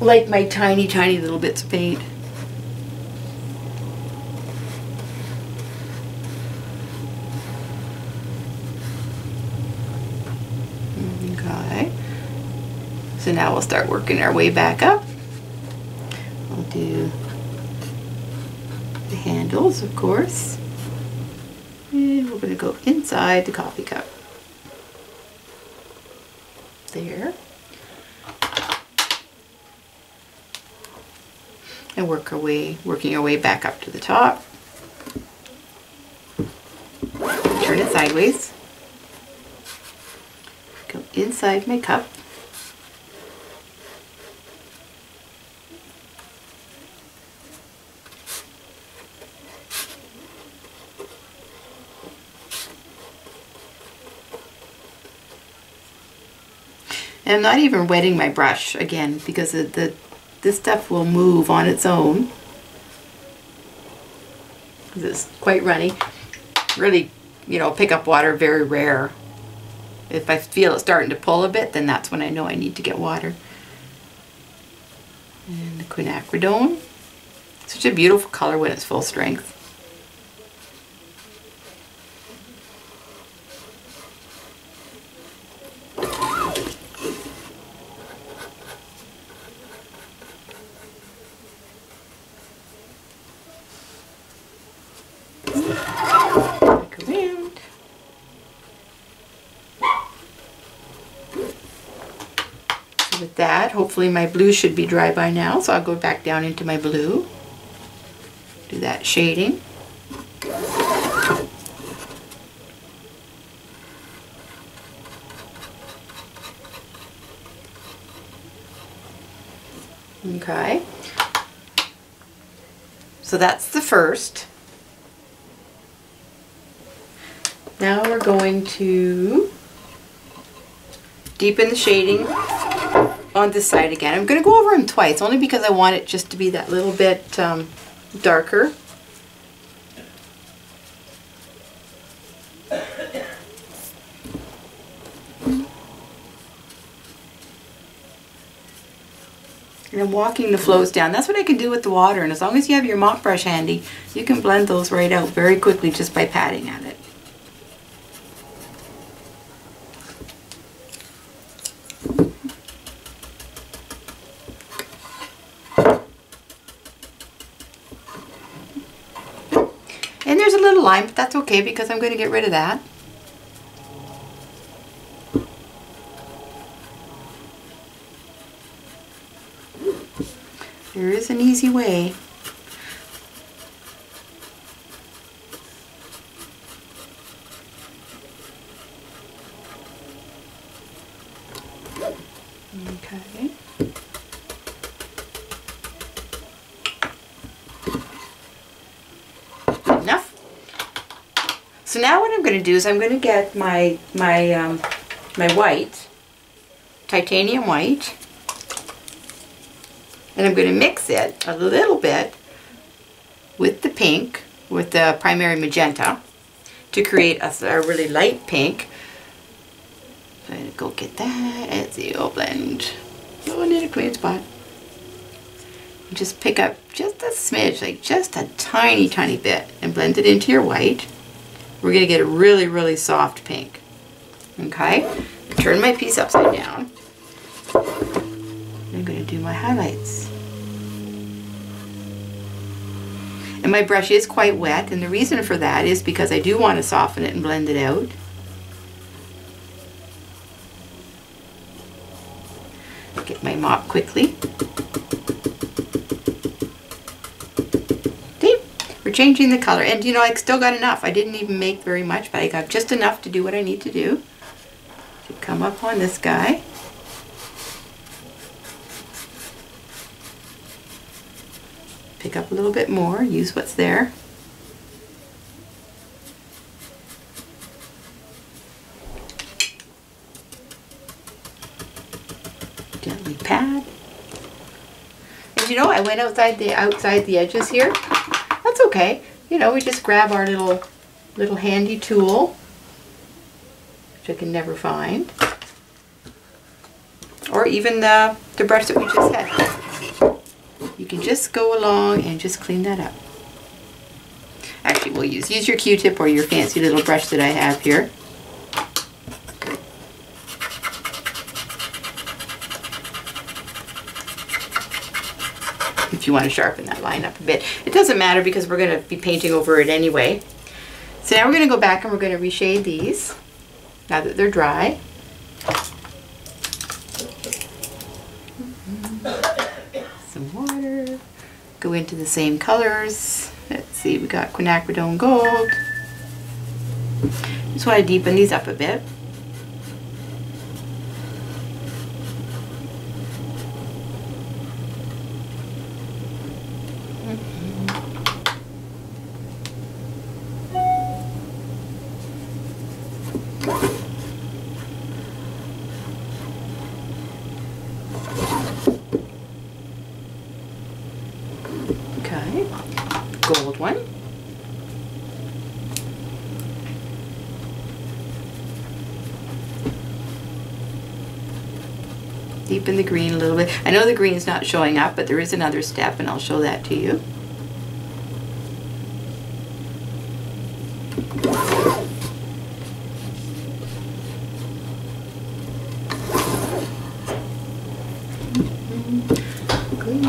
like my tiny, tiny little bits of paint. Okay. So now we'll start working our way back up. We'll do the handles, of course, and we're going to go inside the coffee cup. There. And work our way, working our way back up to the top. Turn it sideways. Go inside my cup. I'm not even wetting my brush again, because this stuff will move on its own. It's quite runny. Really, you know, pick up water, very rare. If I feel it starting to pull a bit, then that's when I know I need to get water. And the Quinacridone. Such a beautiful color when it's full strength. Hopefully my blue should be dry by now, so I'll go back down into my blue. Do that shading. Okay. So that's the first. Now we're going to deepen the shading on this side again. I'm going to go over them twice, only because I want it just to be that little bit darker. and I'm walking the flows down. That's what I can do with the water, and as long as you have your mop brush handy, you can blend those right out very quickly just by patting at it. And there's a little lime, but that's okay because I'm going to get rid of that. There is an easy way. Okay. Enough. So now what I'm going to do is I'm going to get my white, titanium white, and I'm going to mix it a little bit with the pink, with the primary magenta, to create a really light pink. I'm going to go get that at the old blend. Oh, I need a clean spot. You just pick up just a smidge, like just a tiny, tiny bit, and blend it into your white. We're going to get a really, really soft pink. Okay? Turn my piece upside down. I'm going to do my highlights. And my brush is quite wet, and the reason for that is because I do want to soften it and blend it out. Get my mop quickly. Okay, we're changing the color, and you know, I still got enough. I didn't even make very much, but I got just enough to do what I need to do. To come up on this guy. Pick up a little bit more, use what's there. Gently pat. And you know, I went outside the edges here. That's okay. You know, we just grab our little handy tool, which I can never find. Or even the brush that we just had. You can just go along and just clean that up. Actually, we'll use your Q-tip or your fancy little brush that I have here. If you want to sharpen that line up a bit. It doesn't matter because we're going to be painting over it anyway. So now we're going to go back and we're going to reshade these now that they're dry. Go into the same colors. Let's see, we got Quinacridone Gold. Just want to deepen these up a bit. Deepen the green a little bit. I know the green's not showing up, but there is another step, and I'll show that to you. Green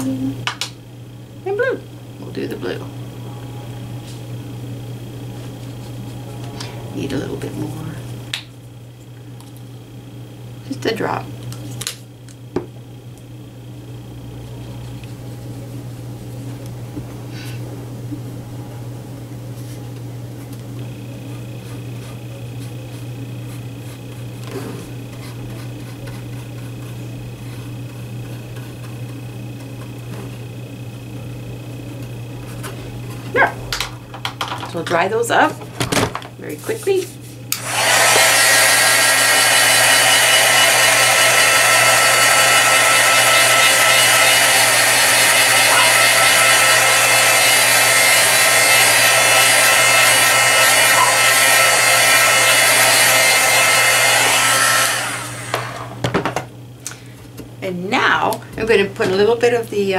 and blue. We'll do the blue. Need a little bit more. Just a drop. We'll dry those up very quickly. And now I'm going to put a little bit of the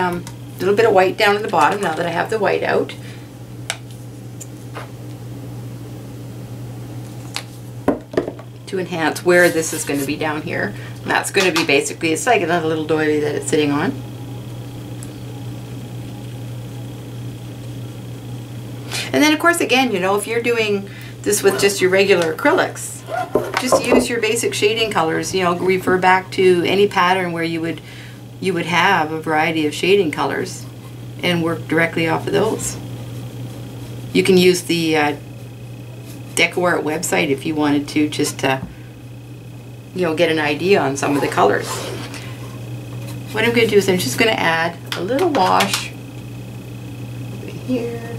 little bit of white down at the bottom. Now that I have the white out, to enhance where this is going to be down here. And that's going to be basically, it's like another little doily that it's sitting on. And then of course again, you know, if you're doing this with just your regular acrylics, just use your basic shading colors, you know, refer back to any pattern where you would have a variety of shading colors and work directly off of those. You can use the DecoArt website if you wanted to, just to, you know, get an idea on some of the colors. What I'm going to do is I'm just going to add a little wash over here,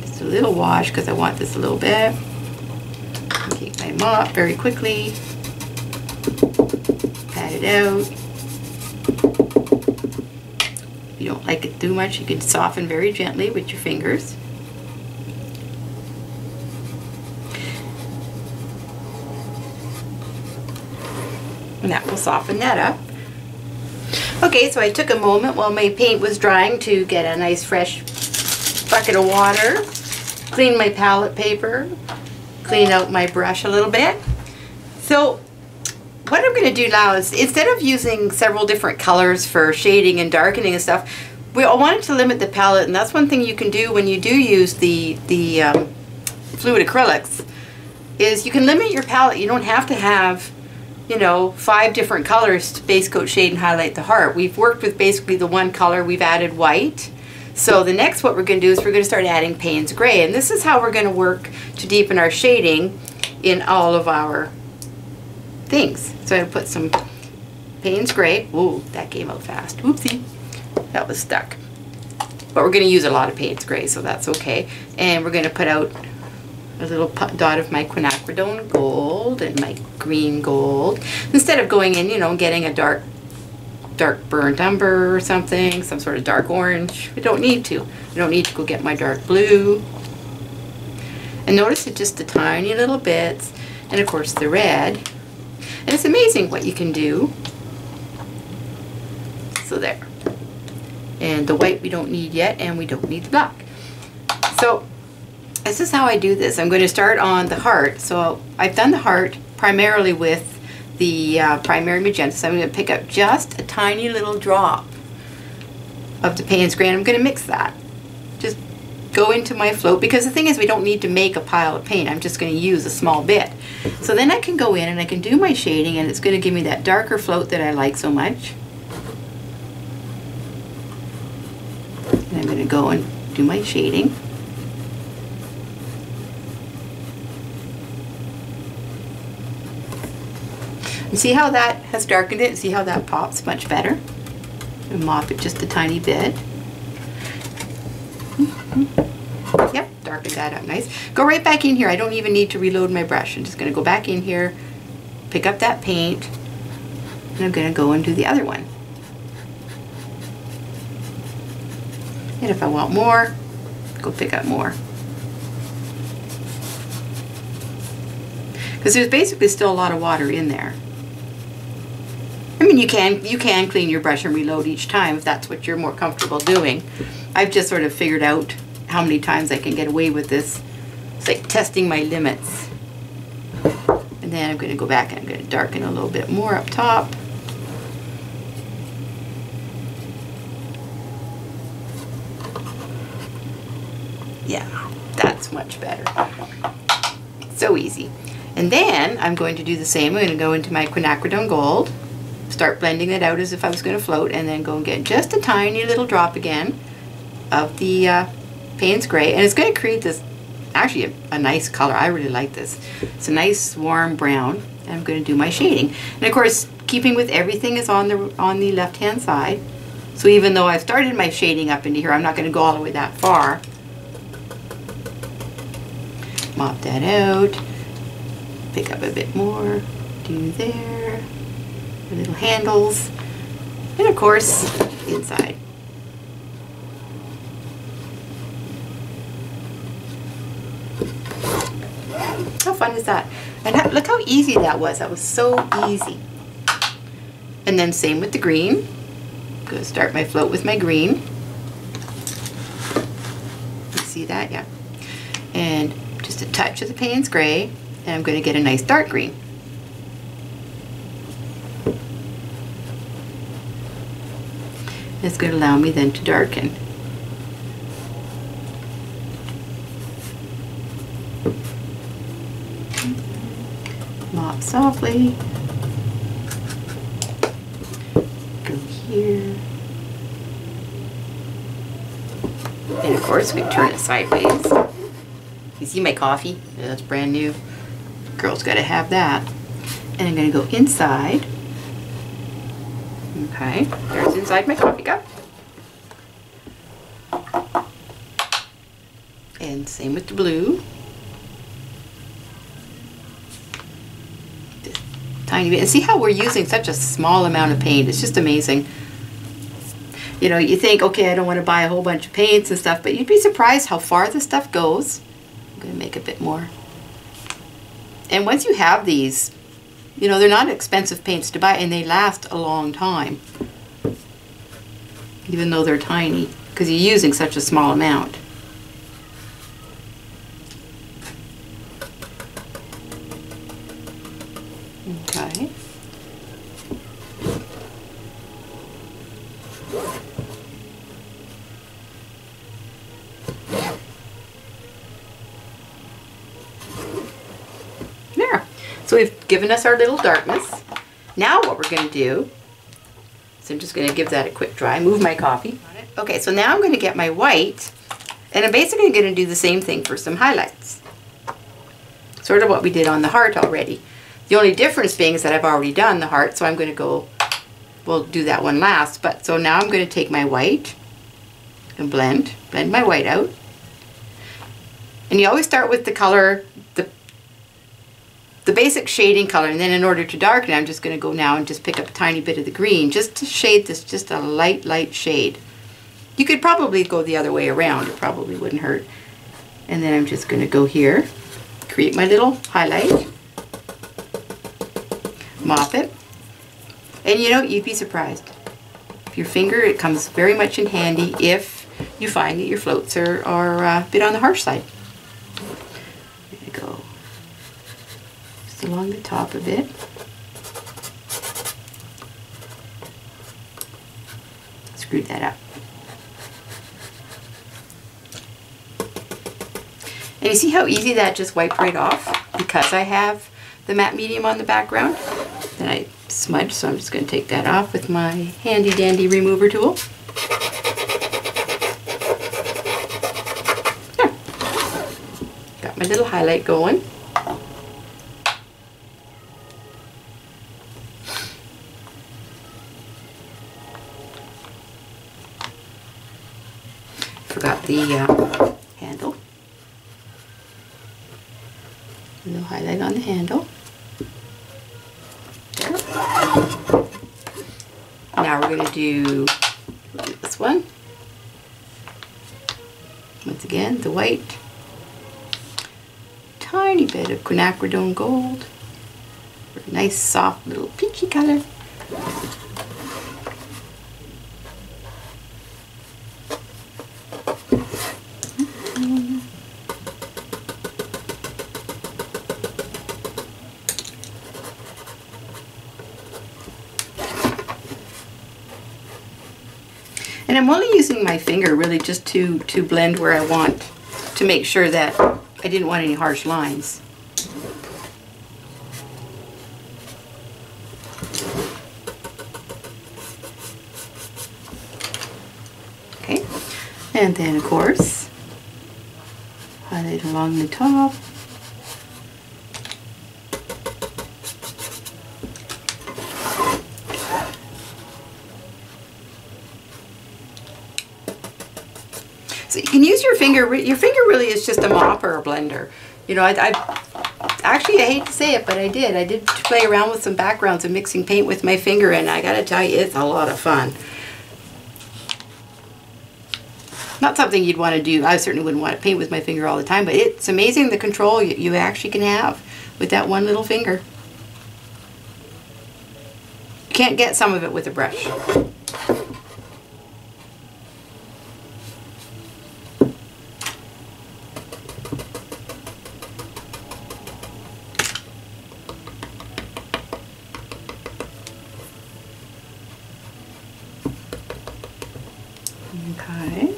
just a little wash because I want this a little bit. Take my mop very quickly, pat it out. If you don't like it too much, you can soften very gently with your fingers. And that will soften that up. Okay, so I took a moment while my paint was drying to get a nice fresh bucket of water, clean my palette paper, clean out my brush a little bit. So what I'm going to do now is, instead of using several different colors for shading and darkening and stuff, I wanted to limit the palette, and that's one thing you can do when you do use the fluid acrylics, is you can limit your palette. You don't have to have, you know, 5 different colors to base coat, shade, and highlight the heart. We've worked with basically the one color. We've added white. So the next, what we're going to do is we're going to start adding Payne's Grey, and this is how we're going to work to deepen our shading in all of our things. So I put some Payne's Grey. Ooh, that came out fast. Oopsie, that was stuck. But we're going to use a lot of Payne's Grey, so that's okay. And we're going to put out a little dot of my Quinacridone Gold and my green gold. Instead of going in, you know, getting a dark burnt umber or something, some sort of dark orange, we don't need to. I don't need to go get my dark blue. And notice it just the tiny little bits, and of course the red. And it's amazing what you can do. So there. And the white we don't need yet, and we don't need the black. So this is how I do this. I'm going to start on the heart. So I've done the heart primarily with the Primary Magenta. So I'm going to pick up just a tiny little drop of the Payne's Grey. I'm going to mix that. Just go into my float, because the thing is, we don't need to make a pile of paint. I'm just going to use a small bit. So then I can go in and I can do my shading, and it's going to give me that darker float that I like so much. And I'm going to go and do my shading. And see how that has darkened it? See how that pops much better? And mop it just a tiny bit. Mm-hmm. Yep, darken that up nice. Go right back in here. I don't even need to reload my brush. I'm just going to go back in here, pick up that paint, and I'm going to go and do the other one. And if I want more, go pick up more. Because there's basically still a lot of water in there. I mean, you can clean your brush and reload each time if that's what you're more comfortable doing. I've just sort of figured out how many times I can get away with this. It's like testing my limits. And then I'm going to go back and I'm going to darken a little bit more up top. Yeah, that's much better. So easy. And then I'm going to do the same. I'm going to go into my Quinacridone Gold, start blending it out as if I was going to float, and then go and get just a tiny little drop again of the Payne's Grey, and it's going to create this, actually a nice color. I really like this. It's a nice warm brown, and I'm going to do my shading. And of course, keeping with everything is on the left hand side. So even though I've started my shading up into here, I'm not going to go all the way that far. Mop that out. Pick up a bit more, do there, little handles, and of course, inside. How fun is that? And look how easy that was so easy. And then same with the green. I'm going to start my float with my green. You see that? Yeah. And just a touch of the Payne's Grey, and I'm going to get a nice dark green. It's going to allow me then to darken. Mop softly. Go here. And of course we can turn it sideways. You see my coffee? Yeah, that's brand new. Girl's got to have that. And I'm going to go inside. Okay, there's inside my coffee cup. And same with the blue. Just tiny bit. And see how we're using such a small amount of paint. It's just amazing. You know, you think, okay, I don't want to buy a whole bunch of paints and stuff, but you'd be surprised how far this stuff goes. I'm going to make a bit more. And once you have these, you know, they're not expensive paints to buy, and they last a long time, even though they're tiny, because you're using such a small amount. Okay. So we've given us our little darkness. Now what we're going to do is I'm just going to give that a quick dry, move my coffee. Okay, so now I'm going to get my white, and I'm basically going to do the same thing for some highlights. Sort of what we did on the heart already. The only difference being is that I've already done the heart, so I'm going to go, we'll do that one last, but so now I'm going to take my white and blend my white out. And you always start with the color, the basic shading color, and then in order to darken it, I'm just going to go now and just pick up a tiny bit of the green just to shade this, just a light shade. You could probably go the other way around, it probably wouldn't hurt. And then I'm just going to go here, create my little highlight, mop it, and you know, you'd be surprised. Your finger, it comes very much in handy if you find that your floats are a bit on the harsh side. Along the top of it. Screwed that up. And you see how easy that just wiped right off? Because I have the matte medium on the background. Then I smudged, so I'm just going to take that off with my handy dandy remover tool. There. Got my little highlight going. The handle. A little highlight on the handle. There. Now we're going to do this one. Once again, the white. Tiny bit of Quinacridone Gold. Nice, soft, little peachy color. And I'm only using my finger really just to blend where I want, to make sure that I didn't want any harsh lines. Okay, and then of course, highlight along the top. So you can use your finger. Your finger really is just a mop or a blender. You know, I hate to say it, but I did. I did play around with some backgrounds and mixing paint with my finger, and I gotta tell you, it's a lot of fun. Not something you'd want to do. I certainly wouldn't want to paint with my finger all the time, but it's amazing the control you actually can have with that one little finger. You can't get some of it with a brush. Okay,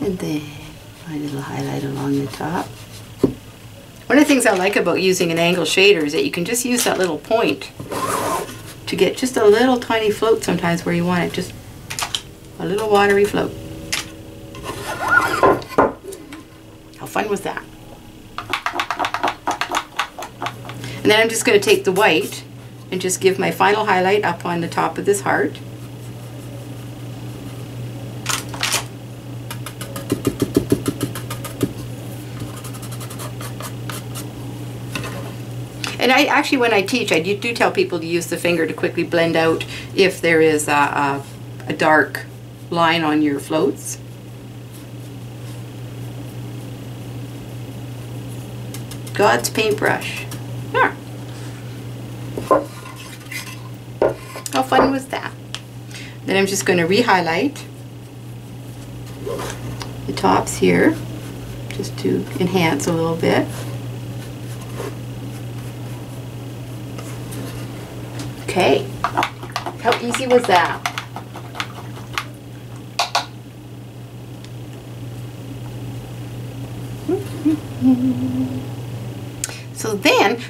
and then my little highlight along the top. One of the things I like about using an angle shader is that you can just use that little point to get just a little tiny float sometimes where you want it, just a little watery float. How fun was that? And then I'm just going to take the white and just give my final highlight up on the top of this heart. And I actually, when I teach, I do tell people to use the finger to quickly blend out if there is a dark line on your floats. God's paintbrush. Yeah. How fun was that? Then I'm just going to re-highlight the tops here just to enhance a little bit. Okay, how easy was that?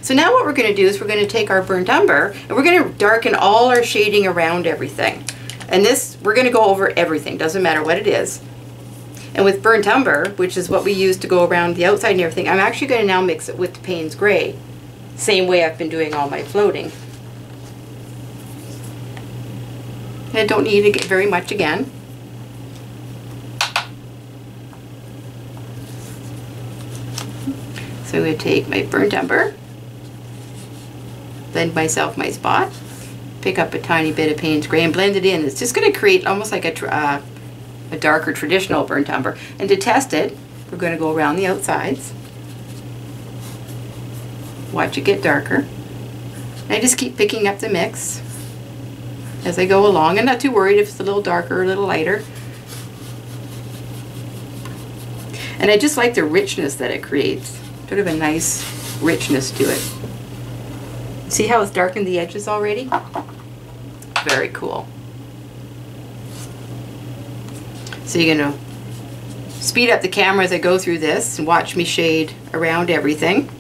So now what we're going to do is we're going to take our burnt umber and we're going to darken all our shading around everything. And this, we're going to go over everything, doesn't matter what it is. And with burnt umber, which is what we use to go around the outside and everything, I'm actually going to now mix it with the Payne's Grey, same way I've been doing all my floating. I don't need to get very much again. So I'm going to take my burnt umber, blend myself my spot, pick up a tiny bit of Payne's Grey and blend it in. It's just going to create almost like a darker traditional burnt umber. And to test it, we're going to go around the outsides. Watch it get darker. And I just keep picking up the mix as I go along. I'm not too worried if it's a little darker or a little lighter. And I just like the richness that it creates. Sort of a nice richness to it. See how it's darkened the edges already? Very cool. So you're going to speed up the camera as I go through this and watch me shade around everything.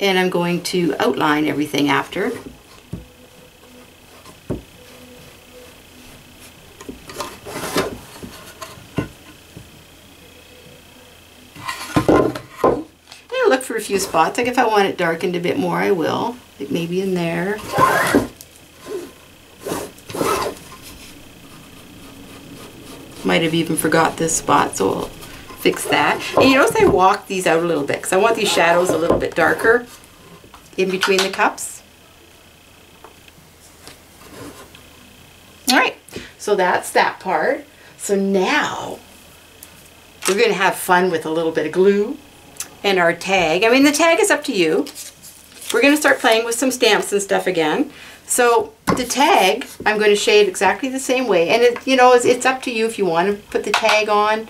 And I'm going to outline everything after. I'm going to look for a few spots. Like if I want it darkened a bit more, I will. Like maybe in there. Might have even forgot this spot, so I'll fix that. And you notice I walk these out a little bit because I want these shadows a little bit darker in between the cups. All right, so that's that part. So now we're going to have fun with a little bit of glue and our tag. I mean, the tag is up to you. We're going to start playing with some stamps and stuff again. So the tag, I'm going to shade exactly the same way. And it, you know, it's up to you if you want to put the tag on.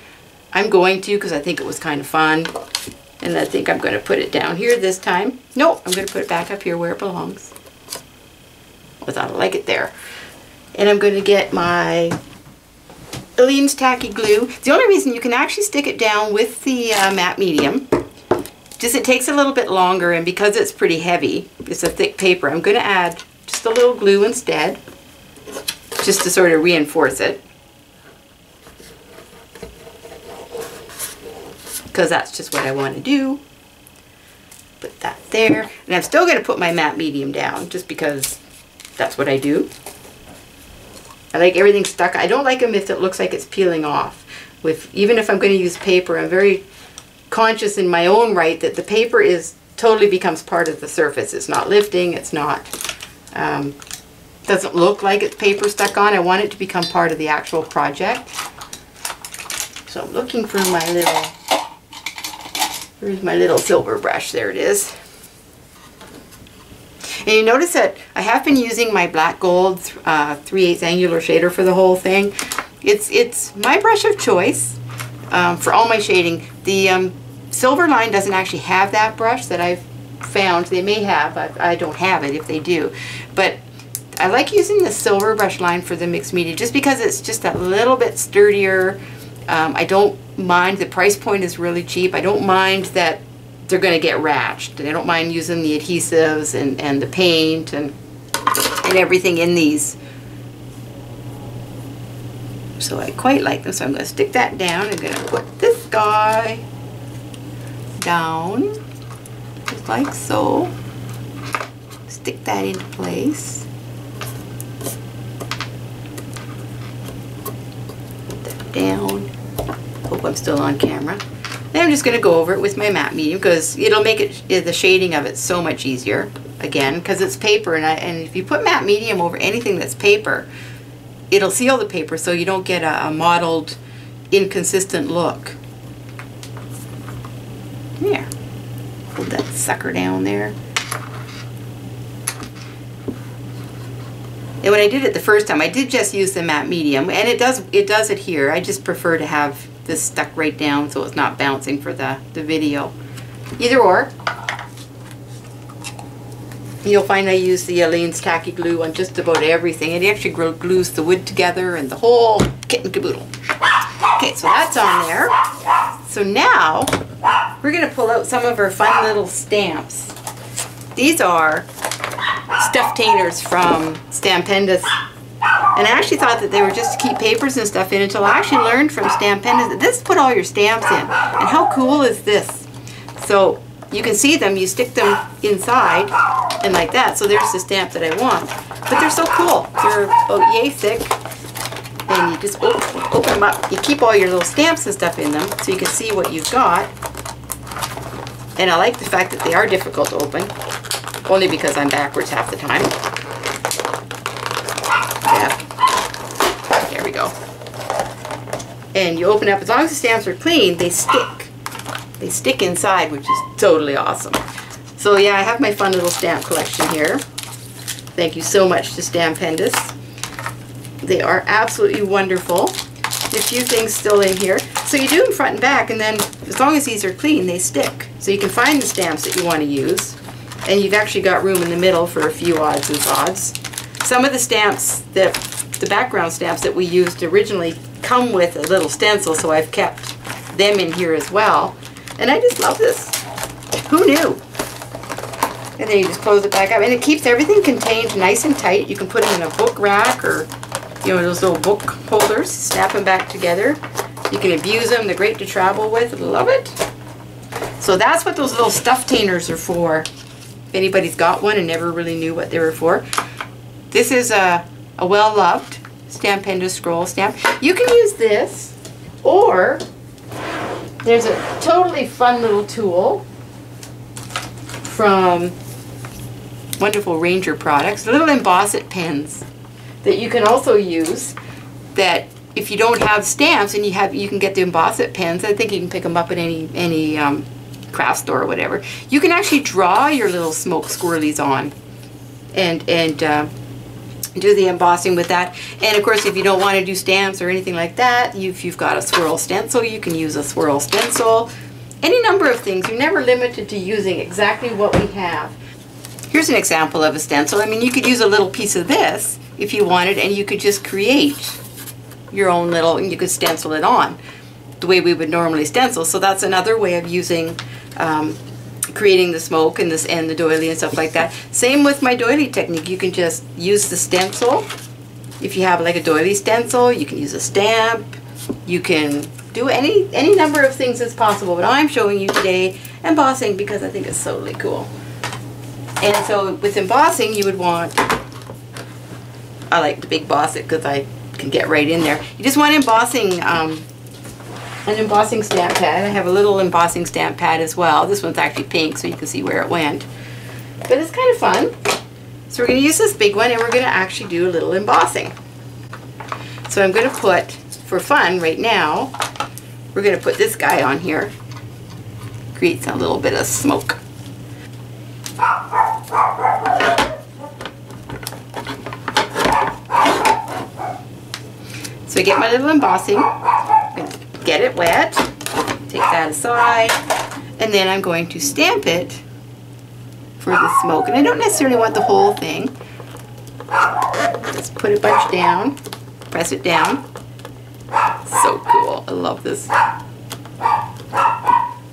I'm going to, because I think it was kind of fun. And I think I'm going to put it down here this time. No, I'm going to put it back up here where it belongs. I thought I like it there. And I'm going to get my Aleene's Tacky Glue. The only reason you can actually stick it down with the matte medium, just it takes a little bit longer, and because it's pretty heavy, it's a thick paper, I'm going to add just a little glue instead, just to sort of reinforce it. Because that's just what I want to do. Put that there. And I'm still going to put my matte medium down, just because that's what I do. I like everything stuck. I don't like them if it looks like it's peeling off. Even if I'm going to use paper, I'm very conscious in my own right that the paper totally becomes part of the surface. It's not lifting, it's not, doesn't look like it's paper stuck on. I want it to become part of the actual project. So I'm looking for my little, where's my little silver brush? There it is. And you notice that I have been using my black gold 3/8 angular shader for the whole thing. It's my brush of choice for all my shading. The Silver Line doesn't actually have that brush that I've found. They may have, but I don't have it if they do. But I like using the Silver Brush Line for the mixed media just because it's just a little bit sturdier. I don't mind, the price point is really cheap. I don't mind that they're going to get ratched. I don't mind using the adhesives and the paint and everything in these. So I quite like them, so I'm going to stick that down. I'm going to put this guy down, just like so. Stick that into place. Put that down. Hope I'm still on camera. Then I'm just going to go over it with my matte medium because it'll make it, the shading of it so much easier, again, because it's paper. And if you put matte medium over anything that's paper, it'll seal the paper so you don't get a mottled, inconsistent look. There. Hold that sucker down there. And when I did it the first time, I did just use the matte medium, and it does adhere. I just prefer to have this stuck right down so it's not bouncing for the video. Either or. You'll find I use the Aleene's Tacky Glue on just about everything. It actually glues the wood together and the whole kit and caboodle. Okay, so that's on there. So now we're going to pull out some of our fun little stamps. These are Stufftainers from Stampendous. And I actually thought that they were just to keep papers and stuff in until I actually learned from Stampendous that this put all your stamps in. And how cool is this? So you can see them, you stick them inside and like that. So there's the stamp that I want. But they're so cool. They're about yay thick. And you just open them up. You keep all your little stamps and stuff in them so you can see what you've got. And I like the fact that they are difficult to open, only because I'm backwards half the time. There we go. And you open up, as long as the stamps are clean, they stick. They stick inside, which is totally awesome. So yeah, I have my fun little stamp collection here. Thank you so much to Stampendous. They are absolutely wonderful. There's a few things still in here. So you do them front and back, and then as long as these are clean, they stick. So you can find the stamps that you want to use. And you've actually got room in the middle for a few odds and sods. Some of the stamps that, the background stamps that we used originally come with a little stencil, so I've kept them in here as well. And I just love this. Who knew? And then you just close it back up. And it keeps everything contained nice and tight. You can put them in a book rack or, you know, those little book holders. Snap them back together. You can abuse them. They're great to travel with. Love it. So that's what those little Stufftainers are for. If anybody's got one and never really knew what they were for. This is a well-loved Stampendous scroll stamp. You can use this, or there's a totally fun little tool from Wonderful Ranger Products, little embossed pens that you can also use, that if you don't have stamps and you can get the embossed pens. I think you can pick them up at any craft store or whatever. You can actually draw your little smoke squirrelies on and do the embossing with that. And of course, if you don't want to do stamps or anything like that, if you've got a swirl stencil, you can use a swirl stencil. Any number of things. You're never limited to using exactly what we have. Here's an example of a stencil. I mean, you could use a little piece of this if you wanted, and you could just create your own little, and you could stencil it on the way we would normally stencil. So that's another way of using, creating the smoke and this and the doily and stuff like that. Same with my doily technique. You can just use the stencil. If you have like a doily stencil, you can use a stamp. You can do any number of things that's possible, but I'm showing you today embossing because I think it's totally cool. And so with embossing, you would want, I like to big boss it because I can get right in there. You just want embossing, an embossing stamp pad. I have a little embossing stamp pad as well. This one's actually pink, so you can see where it went. But it's kind of fun. So we're going to use this big one, and we're going to actually do a little embossing. So I'm going to put, for fun right now, we're going to put this guy on here. Creates a little bit of smoke. So I get my little embossing, get it wet, take that aside, and then I'm going to stamp it for the smoke. And I don't necessarily want the whole thing. Just put a bunch down, press it down. So cool, I love this.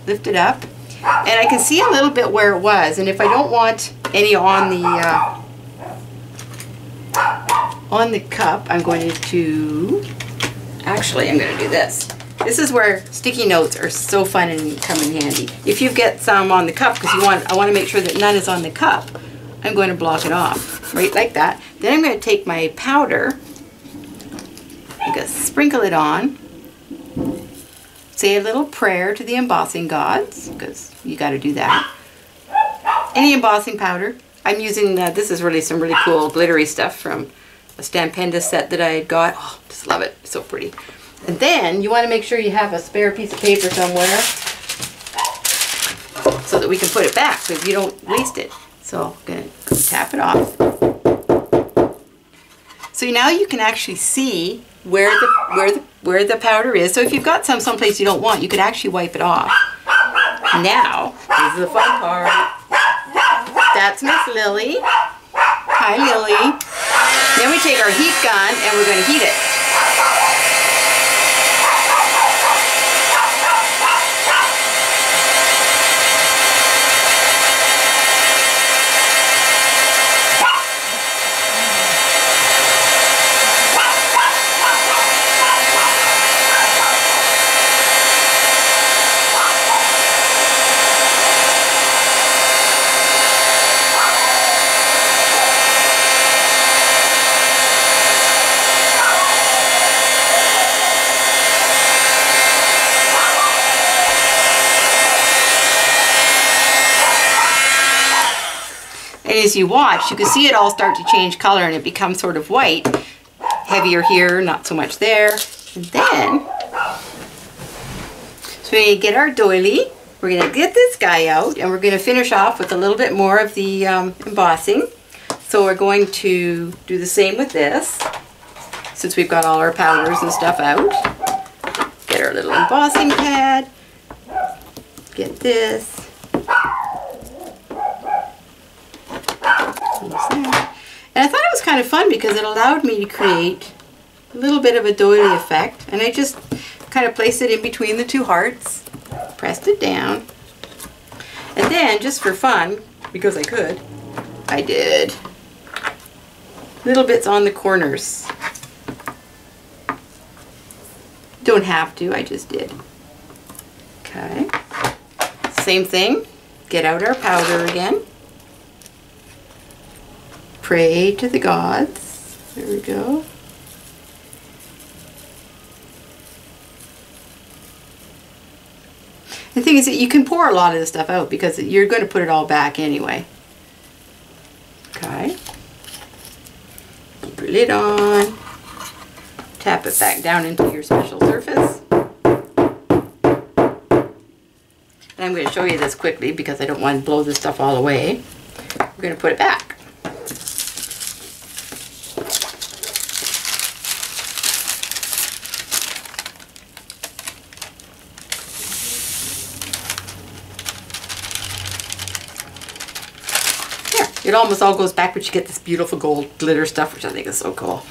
Lift it up, and I can see a little bit where it was, and if I don't want any on the cup, I'm going to, actually I'm going to do this. This is where sticky notes are so fun and come in handy. If you get some on the cup, because you want, I want to make sure that none is on the cup, I'm going to block it off, right like that. Then I'm going to take my powder, I'm going to sprinkle it on, say a little prayer to the embossing gods, because you got to do that. Any embossing powder. I'm using, this is really some really cool glittery stuff from a Stampendous set that I had got. Oh, just love it. So pretty. And then you want to make sure you have a spare piece of paper somewhere so that we can put it back so you don't waste it. So I'm going to tap it off. So now you can actually see where the powder is. So if you've got some someplace you don't want, you could actually wipe it off. Now, this is the fun part. That's Miss Lily. Hi, Lily. Then we take our heat gun and we're going to heat it. As you watch, you can see it all start to change color and it becomes sort of white, heavier here, not so much there. And then, so we get our doily, we're going to get this guy out, and we're going to finish off with a little bit more of the embossing. So we're going to do the same with this, since we've got all our powders and stuff out. Get our little embossing pad, get this. And I thought it was kind of fun because it allowed me to create a little bit of a doily effect, and I just kind of placed it in between the two hearts, pressed it down, and then just for fun, because I could, I did little bits on the corners. Don't have to, I just did. Okay, same thing, get out our powder again. Pray to the gods. There we go. The thing is that you can pour a lot of this stuff out because you're going to put it all back anyway. Okay. Keep your lid on. Tap it back down into your special surface. And I'm going to show you this quickly because I don't want to blow this stuff all away. We're going to put it back. It almost all goes back, but you get this beautiful gold glitter stuff, which I think is so cool.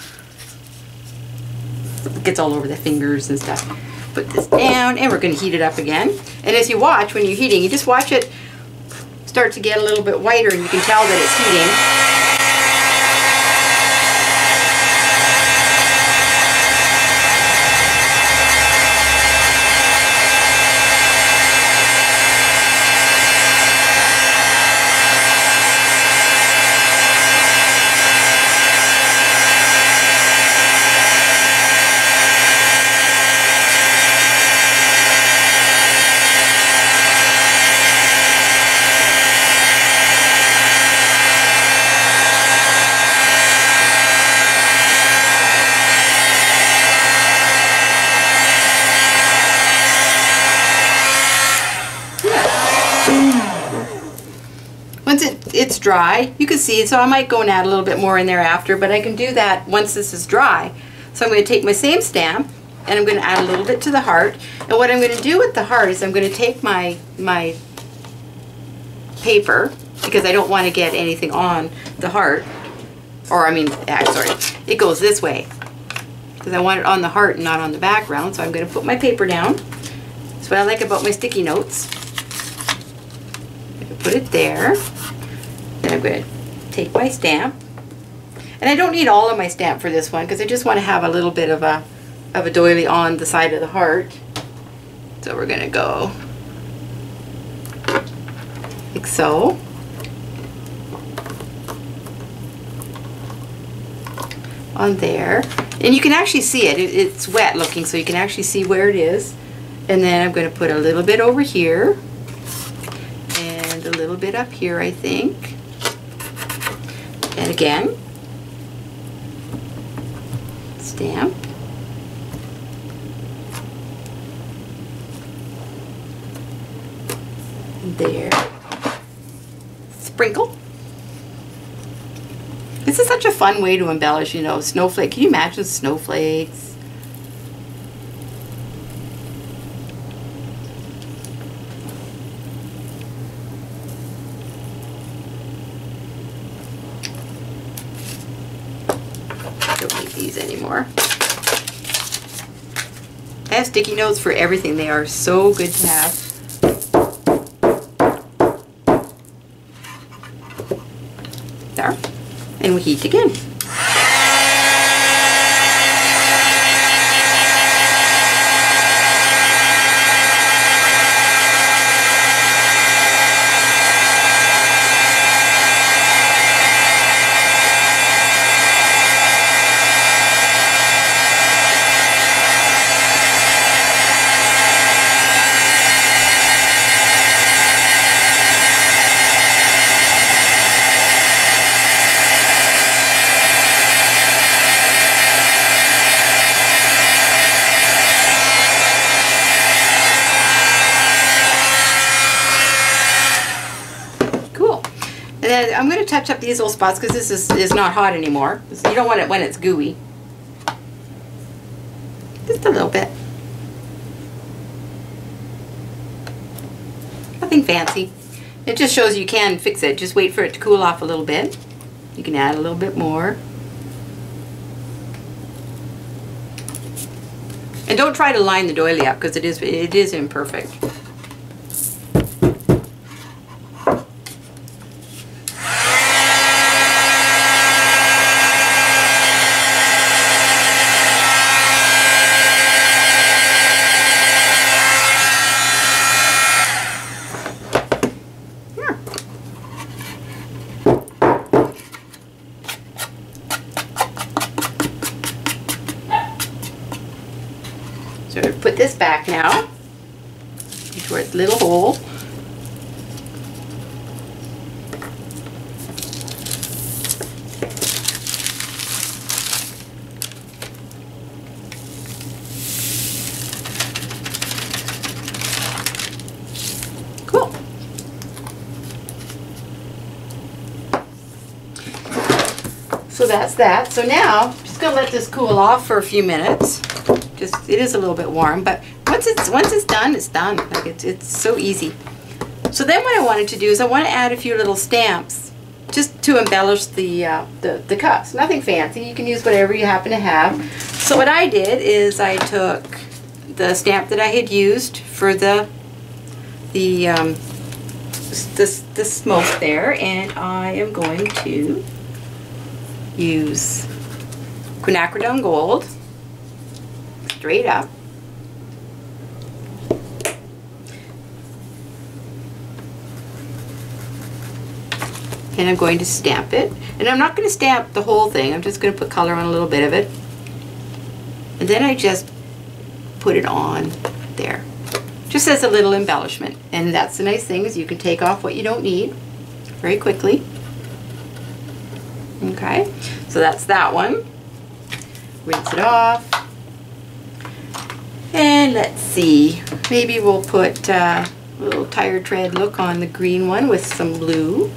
It gets all over the fingers and stuff. Put this down, and we're going to heat it up again. And as you watch, when you're heating, you just watch it start to get a little bit whiter, and you can tell that it's heating. It's dry, you can see, so I might go and add a little bit more in there after, but I can do that once this is dry. So I'm going to take my same stamp and I'm going to add a little bit to the heart. And what I'm going to do with the heart is I'm going to take my paper, because I don't want to get anything on the heart, or I mean, sorry, it goes this way, because I want it on the heart and not on the background. So I'm going to put my paper down. That's what I like about my sticky notes. I'm going to put it there. Then I'm going to take my stamp, and I don't need all of my stamp for this one because I just want to have a little bit of a doily on the side of the heart. So we're going to go like so. On there, and you can actually see it. It's wet looking, so you can actually see where it is. And then I'm going to put a little bit over here and a little bit up here, I think. And again, stamp. There. Sprinkle. This is such a fun way to embellish, you know, snowflake. Can you imagine snowflakes? Anymore. I have sticky notes for everything. They are so good to have. There. And we heat again. I'm going to touch up these little spots because this is not hot anymore. You don't want it when it's gooey. Just a little bit. Nothing fancy. It just shows you can fix it. Just wait for it to cool off a little bit. You can add a little bit more. And don't try to line the doily up because it is imperfect. This back now into its little hole. Cool. So that's that. So now I'm just gonna let this cool off for a few minutes. Just, it is a little bit warm, but once it's done, it's done. Like it's so easy. So then what I wanted to do is I want to add a few little stamps just to embellish the cups. Nothing fancy. You can use whatever you happen to have. So what I did is I took the stamp that I had used for this mulch there, and I am going to use Quinacridone Gold straight up. And I'm going to stamp it. And I'm not going to stamp the whole thing. I'm just going to put color on a little bit of it. And then I just put it on there. Just as a little embellishment. And that's the nice thing, is you can take off what you don't need very quickly. Okay, so that's that one. Rinse it off. And let's see, maybe we'll put a little tired tread look on the green one with some blue.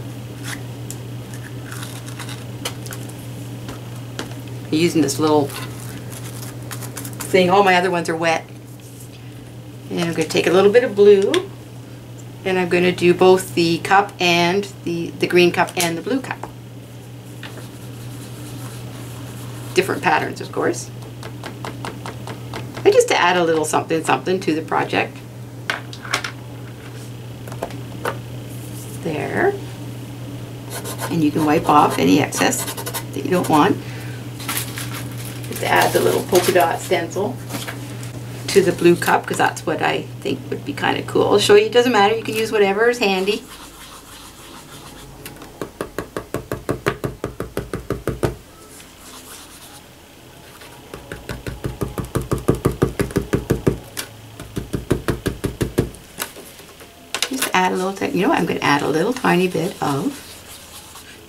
I'm using this little thing, all my other ones are wet. And I'm going to take a little bit of blue, and I'm going to do both the cup and the green cup and the blue cup. Different patterns, of course. But just to add a little something, something to the project. There. And you can wipe off any excess that you don't want. Just to add the little polka dot stencil to the blue cup, because that's what I think would be kind of cool. I'll show you, it doesn't matter, you can use whatever is handy. Just add a little, you know what, I'm going to add a little tiny bit of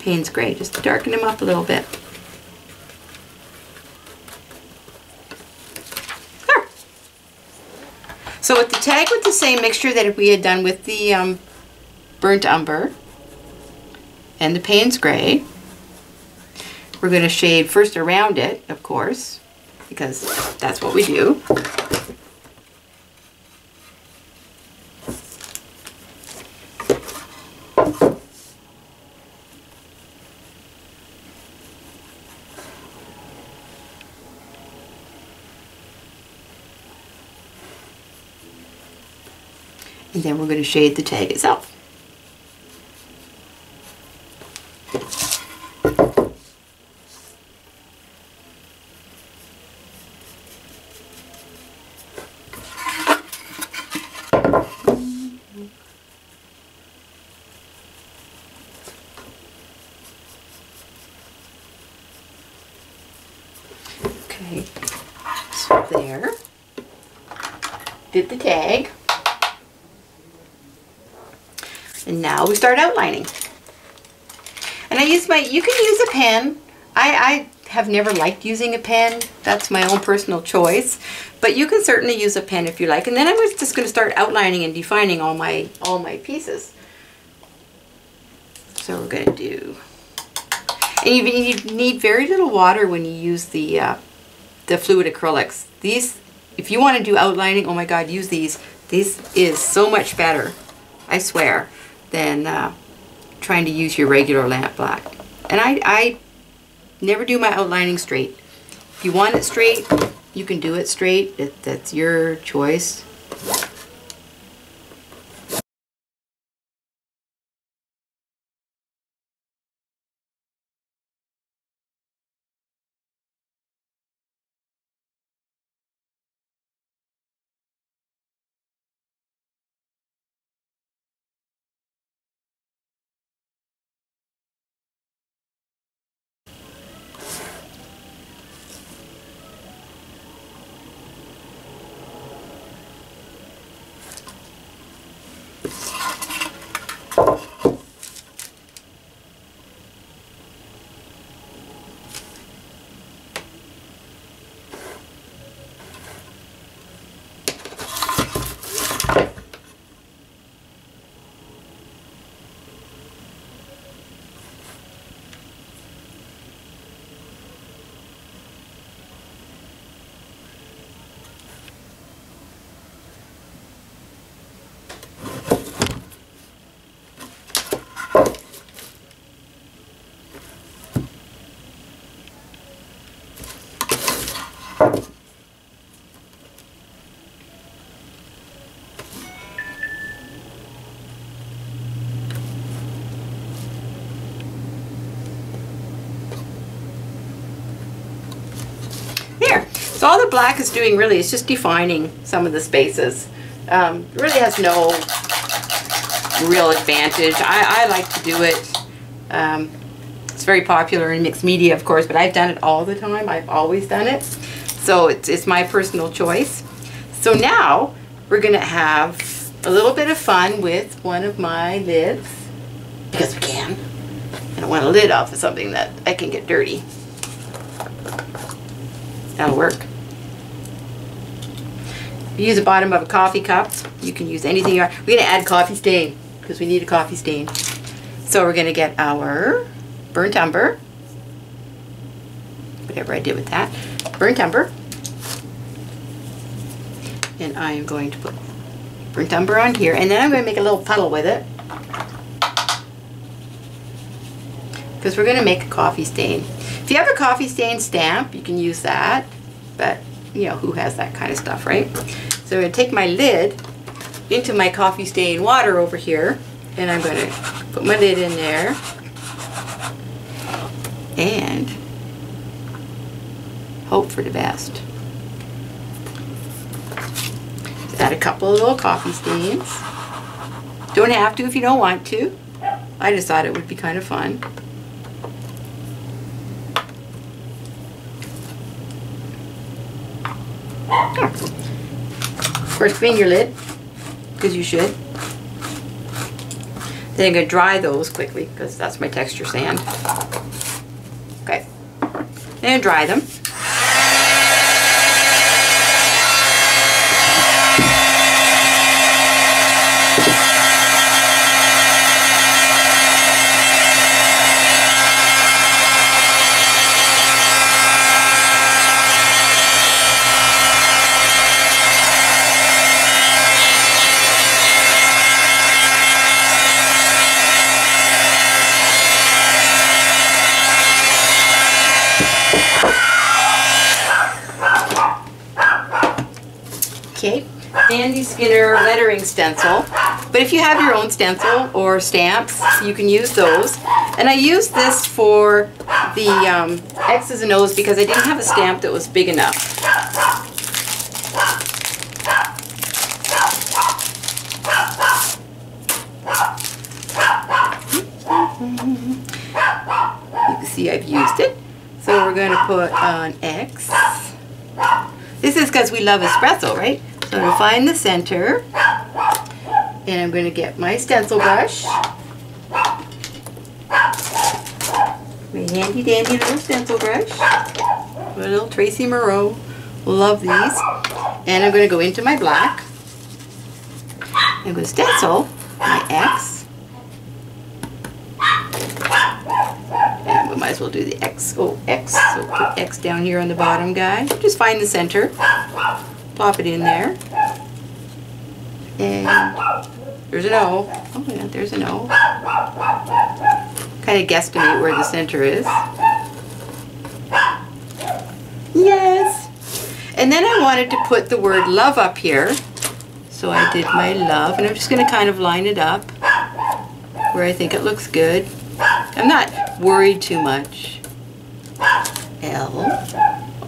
Payne's Grey, just to darken them up a little bit. So with the tag, with the same mixture that we had done with the Burnt Umber and the Payne's Grey, we're going to shade first around it, of course, because that's what we do. And then we're going to shade the tag itself. Okay, so there, did the tag. And now we start outlining. And I use my, you can use a pen. I have never liked using a pen. That's my own personal choice. But you can certainly use a pen if you like. And then I'm just going to start outlining and defining all my pieces. So we're going to do, and you need very little water when you use the fluid acrylics. These, if you want to do outlining, oh my God, use these. This is so much better, I swear, than trying to use your regular lamp black. And I never do my outlining straight. If you want it straight, you can do it straight. That's your choice. Here, so all the black is doing really is just defining some of the spaces. Really has no real advantage. I like to do it. It's very popular in mixed media, of course, but I've done it all the time. I've always done it. So it's my personal choice. So now we're going to have a little bit of fun with one of my lids, because we can. I don't want a lid off of something that I can get dirty. That'll work. If you use the bottom of a coffee cup, you can use anything you want. We're going to add coffee stain because we need a coffee stain. So we're going to get our burnt umber, whatever I did with that, burnt umber, and I am going to put burnt umber on here, and then I'm going to make a little puddle with it because we're going to make a coffee stain. If you have a coffee stain stamp, you can use that, but you know, who has that kind of stuff, right? So I'm going to take my lid into my coffee stain water over here, and I'm going to put my lid in there. And hope for the best. Add a couple of little coffee stains. Don't have to if you don't want to. I just thought it would be kind of fun. Of course, clean your lid, because you should. Then I'm going to dry those quickly, because that's my texture sand. Okay, and dry them. Skinner lettering stencil, but if you have your own stencil or stamps, you can use those. And I used this for the X's and O's because I didn't have a stamp that was big enough. You can see I've used it. So we're going to put an X. This is because we love espresso, right? So I'm going to find the center, and I'm going to get my stencil brush, my handy dandy little stencil brush, my little Tracy Moreau, love these, and I'm going to go into my black, I'm going to stencil my X, and we might as well do the X, oh X, so put X down here on the bottom, guys, just find the center. Plop it in there, and there's an O, oh yeah, there's an O, kind of guesstimate where the center is, yes, and then I wanted to put the word love up here, so I did my love, and I'm just going to kind of line it up where I think it looks good. I'm not worried too much. L,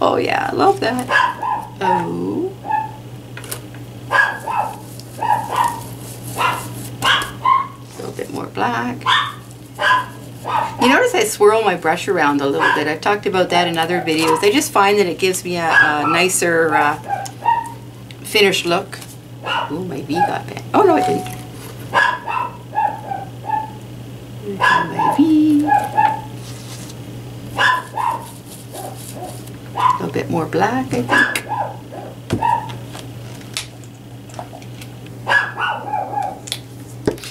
oh yeah, I love that. O, more black. You notice I swirl my brush around a little bit. I've talked about that in other videos. I just find that it gives me a nicer finished look. Oh, my V got bent. Oh, no, it didn't. My V. A little bit more black, I think.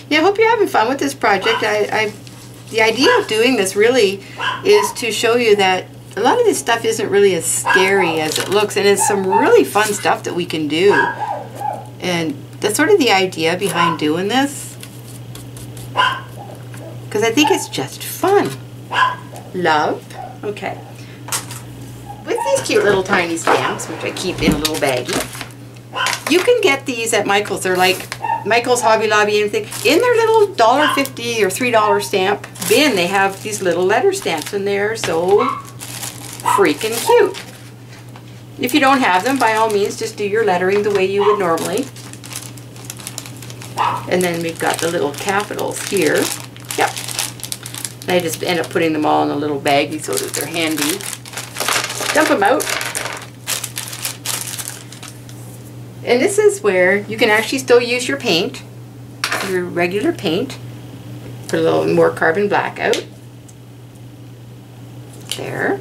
Yeah, I hope you're having fun with this project. The idea of doing this really is to show you that a lot of this stuff isn't really as scary as it looks, and it's some really fun stuff that we can do. And that's sort of the idea behind doing this, because I think it's just fun. Love. Okay. With these cute little tiny stamps, which I keep in a little baggie. You can get these at Michael's. They're like Michael's, Hobby Lobby, anything. In their little $1.50 or $3 stamp bin, they have these little letter stamps, and they're so freaking cute. If you don't have them, by all means, just do your lettering the way you would normally. And then we've got the little capitals here. Yep. And I just end up putting them all in a little baggie so that they're handy. Dump them out. And this is where you can actually still use your paint, your regular paint. Put a little more carbon black out. There.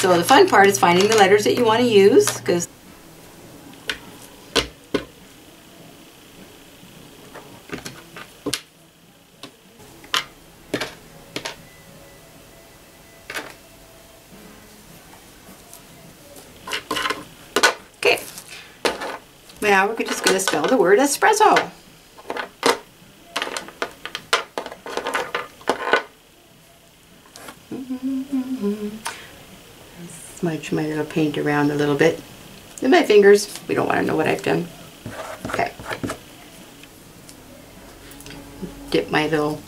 So the fun part is finding the letters that you want to use, because now we're just going to spell the word espresso. Smudge my little paint around a little bit. With my fingers, we don't want to know what I've done. Okay. Dip my little,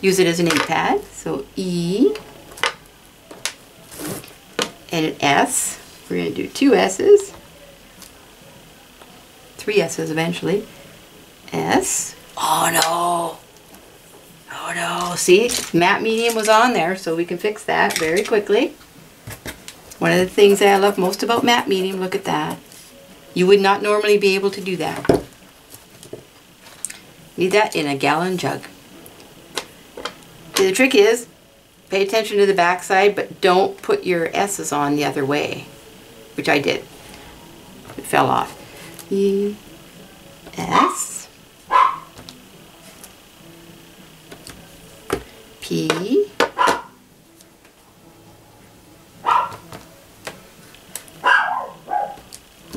use it as an ink pad. So E and an S. We're going to do two S's. Three S's eventually. S. Oh no. Oh no. See, matte medium was on there, so we can fix that very quickly. One of the things that I love most about matte medium, look at that. You would not normally be able to do that. Need that in a gallon jug. See, the trick is, pay attention to the back side, but don't put your S's on the other way, which I did. It fell off. E, S, P,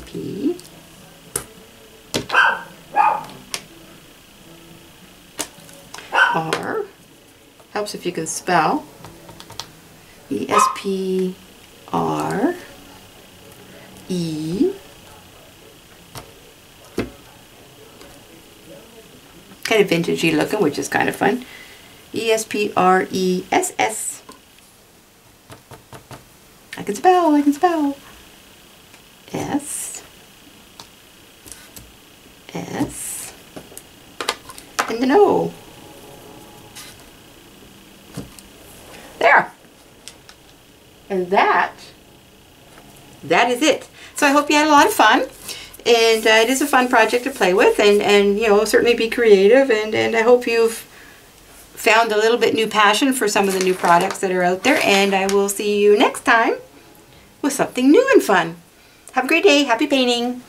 P, R, helps if you can spell, E, S, P, R, E. Kind of vintagey looking, which is kind of fun. E-S-P-R-E-S-S. I can spell, I can spell. S. S. And then O. There. And that is it. So I hope you had a lot of fun. And it is a fun project to play with, and you know, certainly be creative, and I hope you've found a little bit new passion for some of the new products that are out there, and I will see you next time with something new and fun. Have a great day. Happy painting.